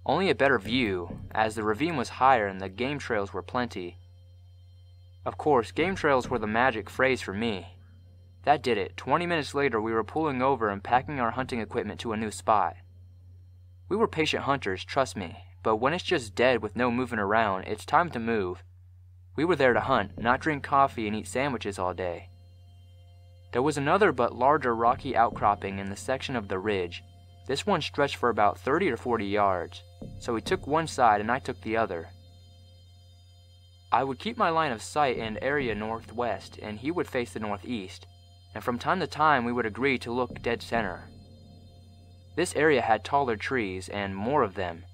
Only a better view, as the ravine was higher and the game trails were plenty. Of course, game trails were the magic phrase for me. That did it. Twenty minutes later, we were pulling over and packing our hunting equipment to a new spot. We were patient hunters, trust me, but when it's just dead with no moving around, it's time to move. We were there to hunt, not drink coffee and eat sandwiches all day. There was another but larger rocky outcropping in the section of the ridge. This one stretched for about thirty or forty yards, so we took one side and I took the other. I would keep my line of sight and area northwest, and he would face the northeast, and from time to time we would agree to look dead center. This area had taller trees, and more of them,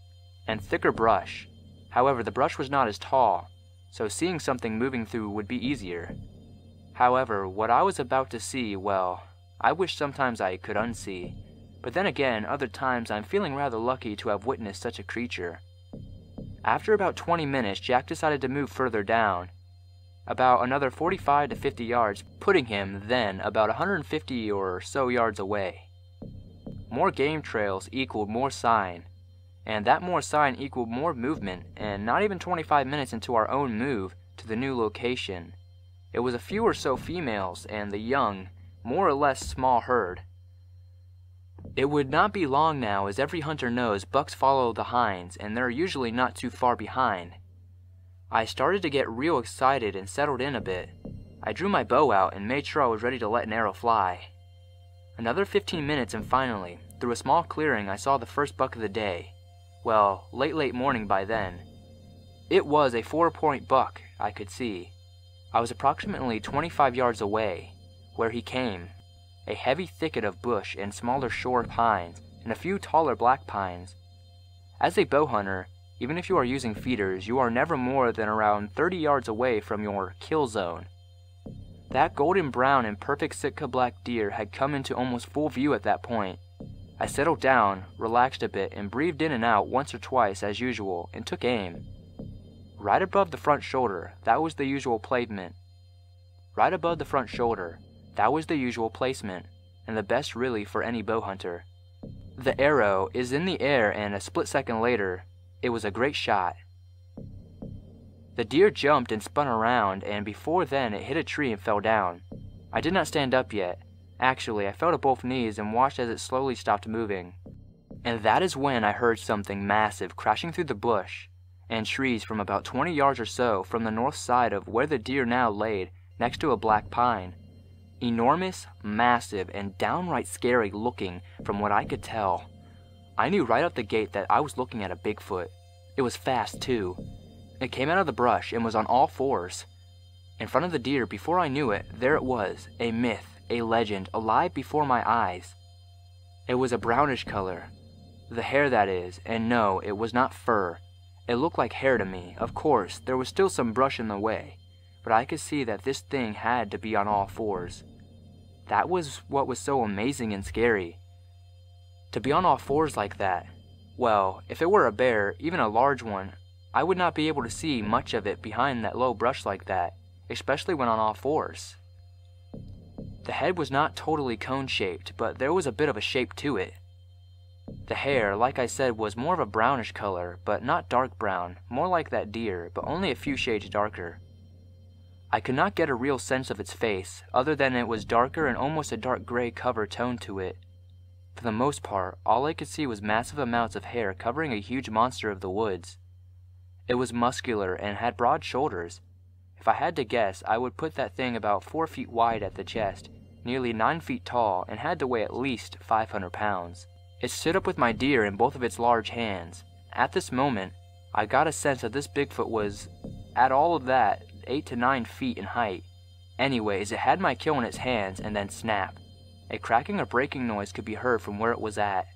and thicker brush. However, the brush was not as tall, so seeing something moving through would be easier. However, what I was about to see, well, I wish sometimes I could unsee, but then again, other times I'm feeling rather lucky to have witnessed such a creature. After about twenty minutes, Jack decided to move further down, about another forty-five to fifty yards, putting him then about one hundred fifty or so yards away. More game trails equaled more sign, and that more sign equaled more movement, and not even twenty-five minutes into our own move to the new location, it was a few or so females and the young, more or less small herd. It would not be long now, as every hunter knows bucks follow the hinds, and they're usually not too far behind. I started to get real excited and settled in a bit. I drew my bow out and made sure I was ready to let an arrow fly. Another fifteen minutes and finally, through a small clearing, I saw the first buck of the day. Well, late late morning by then. It was a four-point buck, I could see. I was approximately twenty-five yards away, where he came. A heavy thicket of bush and smaller shore pines, and a few taller black pines. As a bow hunter, even if you are using feeders, you are never more than around thirty yards away from your kill zone. That golden brown and perfect Sitka black deer had come into almost full view at that point. I settled down, relaxed a bit, and breathed in and out once or twice as usual, and took aim. Right above the front shoulder, that was the usual placement. Right above the front shoulder, that was the usual placement, and the best really for any bow hunter. The arrow is in the air, and a split second later, it was a great shot. The deer jumped and spun around, and before then it hit a tree and fell down. I did not stand up yet. Actually, I fell to both knees and watched as it slowly stopped moving. And that is when I heard something massive crashing through the bush and trees from about twenty yards or so from the north side of where the deer now laid next to a black pine. Enormous, massive, and downright scary looking from what I could tell. I knew right out the gate that I was looking at a Bigfoot. It was fast, too. It came out of the brush and was on all fours. In front of the deer, before I knew it, there it was, a myth, a legend, alive before my eyes. It was a brownish color. The hair, that is, and no, it was not fur. It looked like hair to me. Of course, there was still some brush in the way, but I could see that this thing had to be on all fours. That was what was so amazing and scary. To be on all fours like that, well, if it were a bear, even a large one, I would not be able to see much of it behind that low brush like that, especially when on all fours. The head was not totally cone-shaped, but there was a bit of a shape to it. The hair, like I said, was more of a brownish color, but not dark brown, more like that deer, but only a few shades darker. I could not get a real sense of its face, other than it was darker and almost a dark gray cover tone to it. For the most part, all I could see was massive amounts of hair covering a huge monster of the woods. It was muscular and had broad shoulders. If I had to guess, I would put that thing about four feet wide at the chest, nearly nine feet tall, and had to weigh at least five hundred pounds. It stood up with my deer in both of its large hands. At this moment, I got a sense that this Bigfoot was, at all of that, eight to nine feet in height. Anyways, it had my kill in its hands, and then snap. A cracking or breaking noise could be heard from where it was at.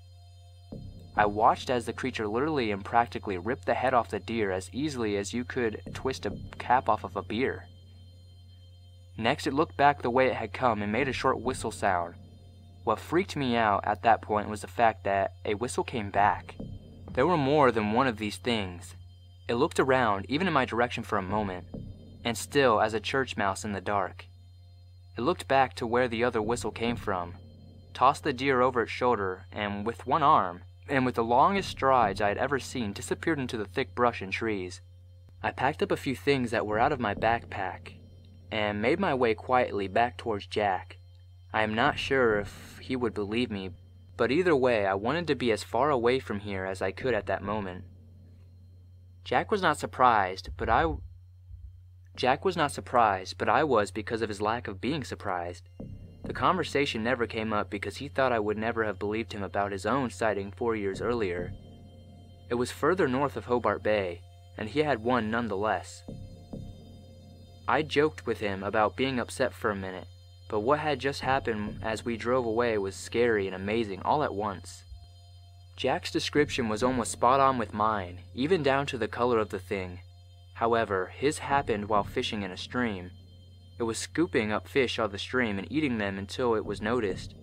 I watched as the creature literally and practically ripped the head off the deer as easily as you could twist a cap off of a beer. Next, it looked back the way it had come and made a short whistle sound. What freaked me out at that point was the fact that a whistle came back. There were more than one of these things. It looked around, even in my direction for a moment, and still as a church mouse in the dark. It looked back to where the other whistle came from, tossed the deer over its shoulder, and with one arm, and with the longest strides I had ever seen, disappeared into the thick brush and trees. I packed up a few things that were out of my backpack, and made my way quietly back towards Jack. I am not sure if he would believe me, but either way I wanted to be as far away from here as I could at that moment. Jack was not surprised, but I... Jack was not surprised, but I was because of his lack of being surprised. The conversation never came up because he thought I would never have believed him about his own sighting four years earlier. It was further north of Hobart Bay, and he had one nonetheless. I joked with him about being upset for a minute, but what had just happened as we drove away was scary and amazing all at once. Jack's description was almost spot on with mine, even down to the color of the thing. However, his happened while fishing in a stream. It was scooping up fish out of the stream and eating them until it was noticed.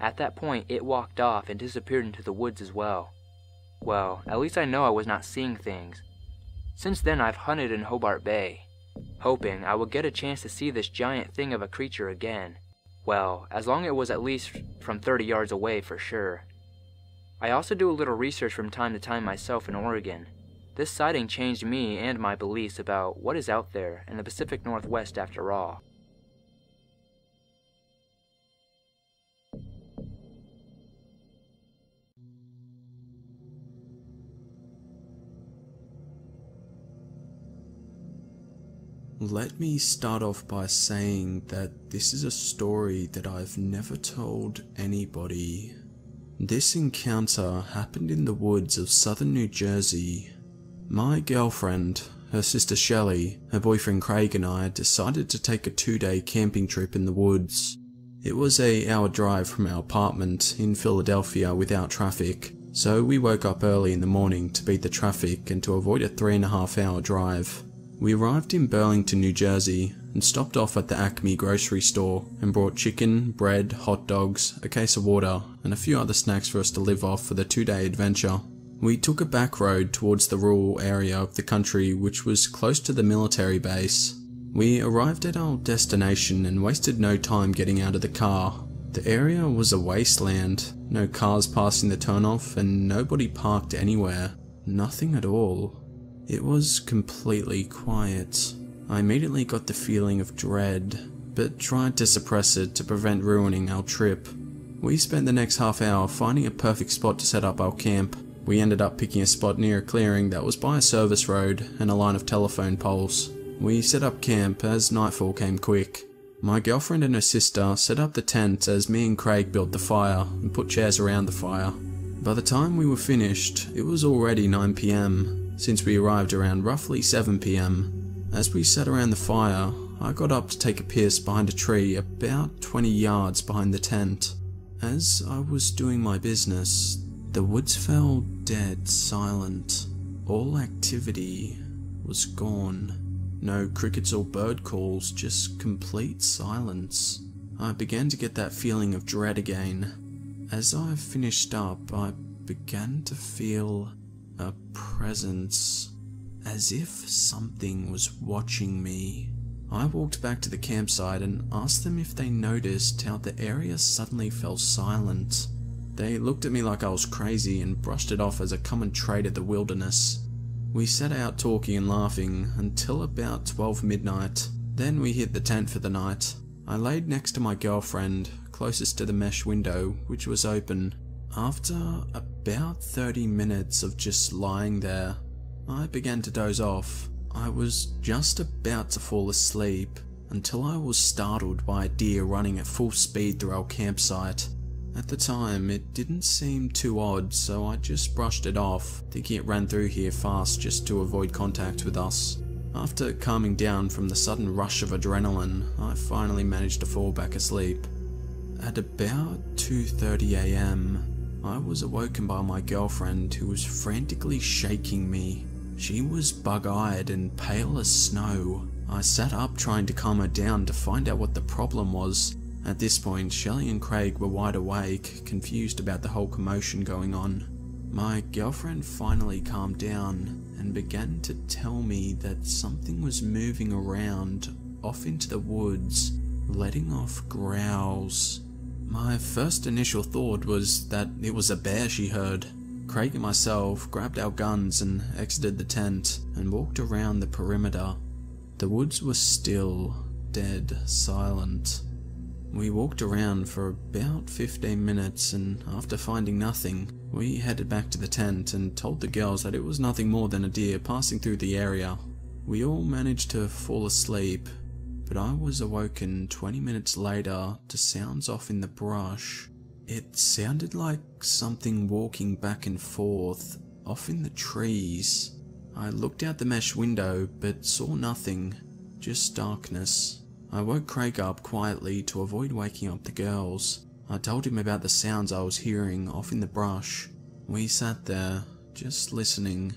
At that point, it walked off and disappeared into the woods as well. Well, at least I know I was not seeing things. Since then, I've hunted in Hobart Bay, hoping I would get a chance to see this giant thing of a creature again. Well, as long as it was at least from thirty yards away for sure. I also do a little research from time to time myself in Oregon. This sighting changed me and my beliefs about what is out there in the Pacific Northwest after all. Let me start off by saying that this is a story that I've never told anybody. This encounter happened in the woods of southern New Jersey. My girlfriend, her sister Shelley, her boyfriend Craig and I decided to take a two-day camping trip in the woods. It was an hour drive from our apartment in Philadelphia without traffic, so we woke up early in the morning to beat the traffic and to avoid a three and a half hour drive. We arrived in Burlington, New Jersey, and stopped off at the Acme grocery store and brought chicken, bread, hot dogs, a case of water, and a few other snacks for us to live off for the two-day adventure. We took a back road towards the rural area of the country which was close to the military base. We arrived at our destination and wasted no time getting out of the car. The area was a wasteland, no cars passing the turnoff and nobody parked anywhere. Nothing at all. It was completely quiet. I immediately got the feeling of dread, but tried to suppress it to prevent ruining our trip. We spent the next half hour finding a perfect spot to set up our camp. We ended up picking a spot near a clearing that was by a service road and a line of telephone poles. We set up camp as nightfall came quick. My girlfriend and her sister set up the tent as me and Craig built the fire and put chairs around the fire. By the time we were finished, it was already nine p m, since we arrived around roughly seven p m. As we sat around the fire, I got up to take a piss behind a tree about twenty yards behind the tent. As I was doing my business, the woods fell dead silent. All activity was gone. No crickets or bird calls, just complete silence. I began to get that feeling of dread again. As I finished up, I began to feel a presence, as if something was watching me. I walked back to the campsite and asked them if they noticed how the area suddenly fell silent. They looked at me like I was crazy and brushed it off as a common trait of the wilderness. We sat out talking and laughing until about twelve midnight, then we hit the tent for the night. I laid next to my girlfriend, closest to the mesh window, which was open. After about thirty minutes of just lying there, I began to doze off. I was just about to fall asleep until I was startled by a deer running at full speed through our campsite. At the time, it didn't seem too odd, so I just brushed it off, thinking it ran through here fast just to avoid contact with us. After calming down from the sudden rush of adrenaline, I finally managed to fall back asleep. At about two thirty a m, I was awoken by my girlfriend, who was frantically shaking me. She was bug-eyed and pale as snow. I sat up trying to calm her down to find out what the problem was. At this point, Shelley and Craig were wide awake, confused about the whole commotion going on. My girlfriend finally calmed down and began to tell me that something was moving around off into the woods, letting off growls. My first initial thought was that it was a bear she heard. Craig and myself grabbed our guns and exited the tent and walked around the perimeter. The woods were still, dead silent. We walked around for about fifteen minutes and after finding nothing, we headed back to the tent and told the girls that it was nothing more than a deer passing through the area. We all managed to fall asleep, but I was awoken twenty minutes later to sounds off in the brush. It sounded like something walking back and forth, off in the trees. I looked out the mesh window, but saw nothing, just darkness. I woke Craig up quietly to avoid waking up the girls. I told him about the sounds I was hearing off in the brush. We sat there, just listening.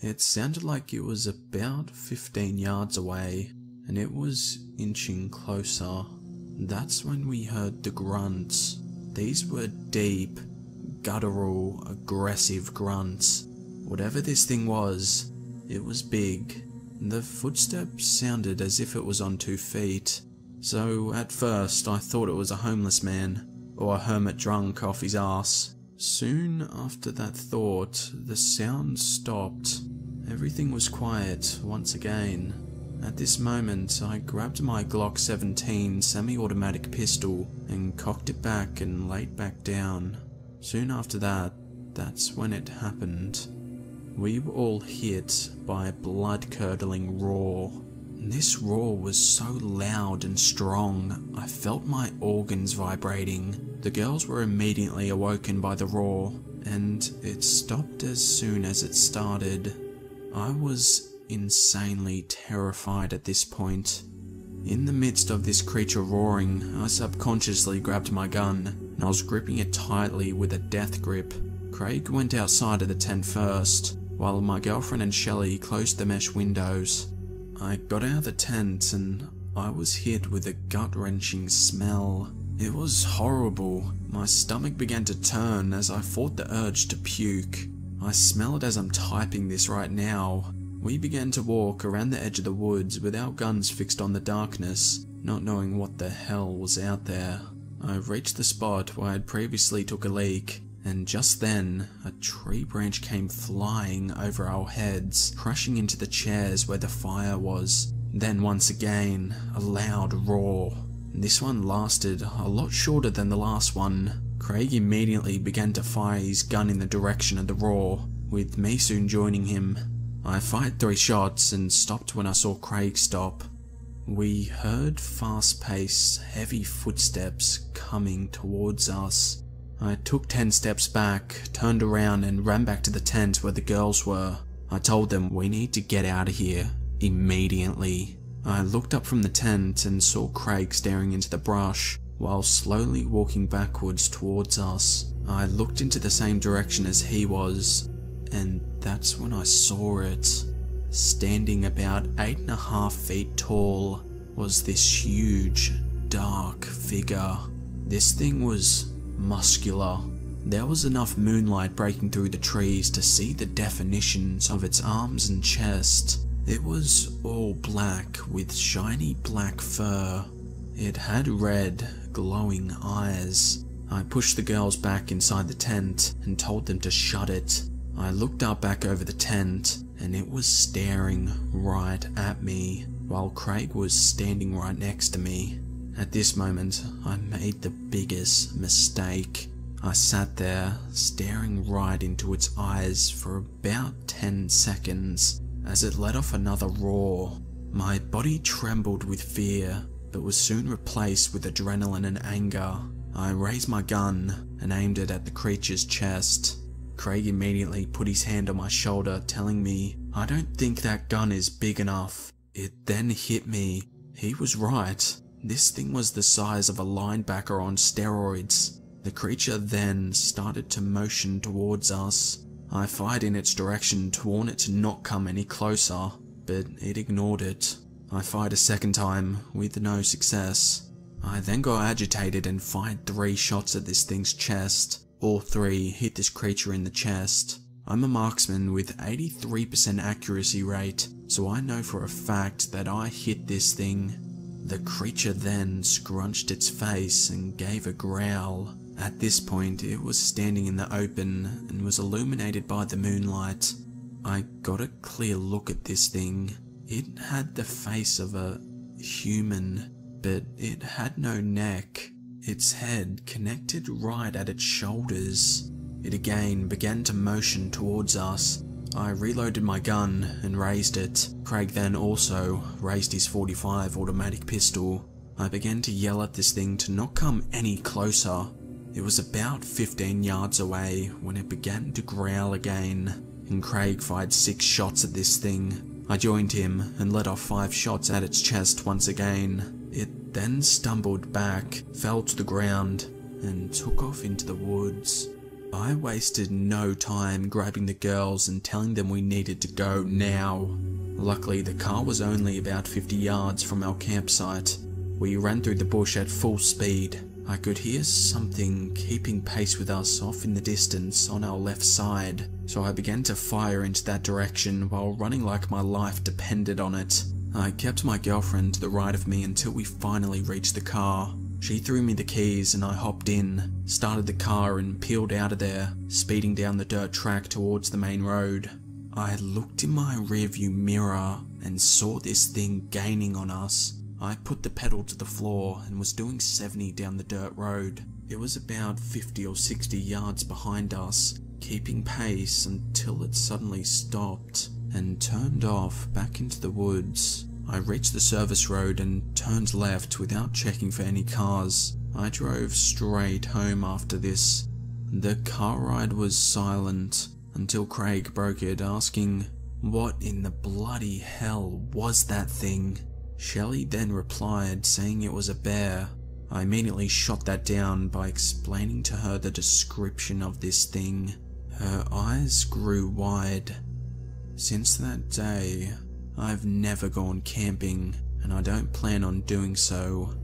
It sounded like it was about fifteen yards away, and it was inching closer. That's when we heard the grunts. These were deep, guttural, aggressive grunts. Whatever this thing was, it was big. The footsteps sounded as if it was on two feet, so at first I thought it was a homeless man, or a hermit drunk off his ass. Soon after that thought, the sound stopped. Everything was quiet once again. At this moment, I grabbed my Glock seventeen semi-automatic pistol and cocked it back and laid back down. Soon after that, that's when it happened. We were all hit by a blood-curdling roar. This roar was so loud and strong, I felt my organs vibrating. The girls were immediately awoken by the roar, and it stopped as soon as it started. I was insanely terrified at this point. In the midst of this creature roaring, I subconsciously grabbed my gun, and I was gripping it tightly with a death grip. Craig went outside of the tent first, while my girlfriend and Shelley closed the mesh windows. I got out of the tent and I was hit with a gut-wrenching smell. It was horrible. My stomach began to turn as I fought the urge to puke. I smell it as I'm typing this right now. We began to walk around the edge of the woods with our guns fixed on the darkness, not knowing what the hell was out there. I reached the spot where I had previously took a leak, and just then, a tree branch came flying over our heads, crashing into the chairs where the fire was. Then once again, a loud roar. This one lasted a lot shorter than the last one. Craig immediately began to fire his gun in the direction of the roar, with me soon joining him. I fired three shots and stopped when I saw Craig stop. We heard fast-paced, heavy footsteps coming towards us. I took ten steps back, turned around and ran back to the tent where the girls were. I told them we need to get out of here, immediately. I looked up from the tent and saw Craig staring into the brush, while slowly walking backwards towards us. I looked into the same direction as he was, and that's when I saw it. Standing about eight and a half feet tall was this huge, dark figure. This thing was muscular. There was enough moonlight breaking through the trees to see the definitions of its arms and chest. It was all black with shiny black fur. It had red, glowing eyes. I pushed the girls back inside the tent and told them to shut it. I looked up back over the tent and it was staring right at me, while Craig was standing right next to me. At this moment, I made the biggest mistake. I sat there, staring right into its eyes for about ten seconds, as it let off another roar. My body trembled with fear, but was soon replaced with adrenaline and anger. I raised my gun and aimed it at the creature's chest. Craig immediately put his hand on my shoulder, telling me, "I don't think that gun is big enough." It then hit me. He was right. This thing was the size of a linebacker on steroids. The creature then started to motion towards us. I fired in its direction to warn it to not come any closer, but it ignored it. I fired a second time, with no success. I then got agitated and fired three shots at this thing's chest. All three hit this creature in the chest. I'm a marksman with eighty-three percent accuracy rate, so I know for a fact that I hit this thing. The creature then scrunched its face and gave a growl. At this point, it was standing in the open and was illuminated by the moonlight. I got a clear look at this thing. It had the face of a human, but it had no neck. Its head connected right at its shoulders. It again began to motion towards us. I reloaded my gun and raised it. Craig then also raised his forty-five automatic pistol. I began to yell at this thing to not come any closer. It was about fifteen yards away when it began to growl again, and Craig fired six shots at this thing. I joined him and let off five shots at its chest once again. It then stumbled back, fell to the ground, and took off into the woods. I wasted no time grabbing the girls and telling them we needed to go now. Luckily, the car was only about fifty yards from our campsite. We ran through the bush at full speed. I could hear something keeping pace with us off in the distance on our left side, so I began to fire into that direction while running like my life depended on it. I kept my girlfriend to the right of me until we finally reached the car. She threw me the keys and I hopped in, started the car and peeled out of there, speeding down the dirt track towards the main road. I looked in my rearview mirror and saw this thing gaining on us. I put the pedal to the floor and was doing seventy down the dirt road. It was about fifty or sixty yards behind us, keeping pace until it suddenly stopped and turned off back into the woods. I reached the service road and turned left without checking for any cars. I drove straight home after this. The car ride was silent until Craig broke it, asking, "What in the bloody hell was that thing?" Shelley then replied, saying it was a bear. I immediately shot that down by explaining to her the description of this thing. Her eyes grew wide. Since that day, I've never gone camping, and I don't plan on doing so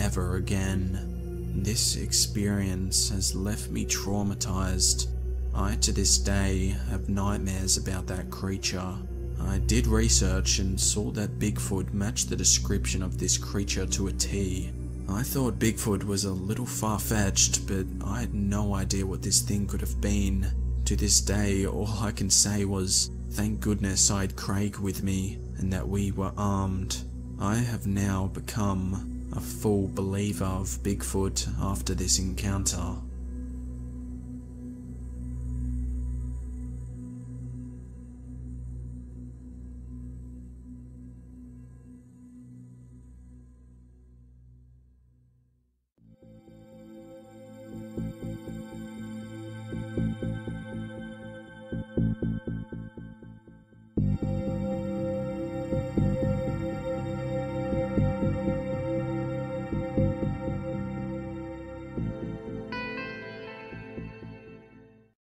ever again. This experience has left me traumatized. I, to this day, have nightmares about that creature. I did research and saw that Bigfoot matched the description of this creature to a T. I thought Bigfoot was a little far-fetched, but I had no idea what this thing could have been. To this day, all I can say was, thank goodness I had Craig with me, and that we were armed. I have now become a full believer of Bigfoot after this encounter.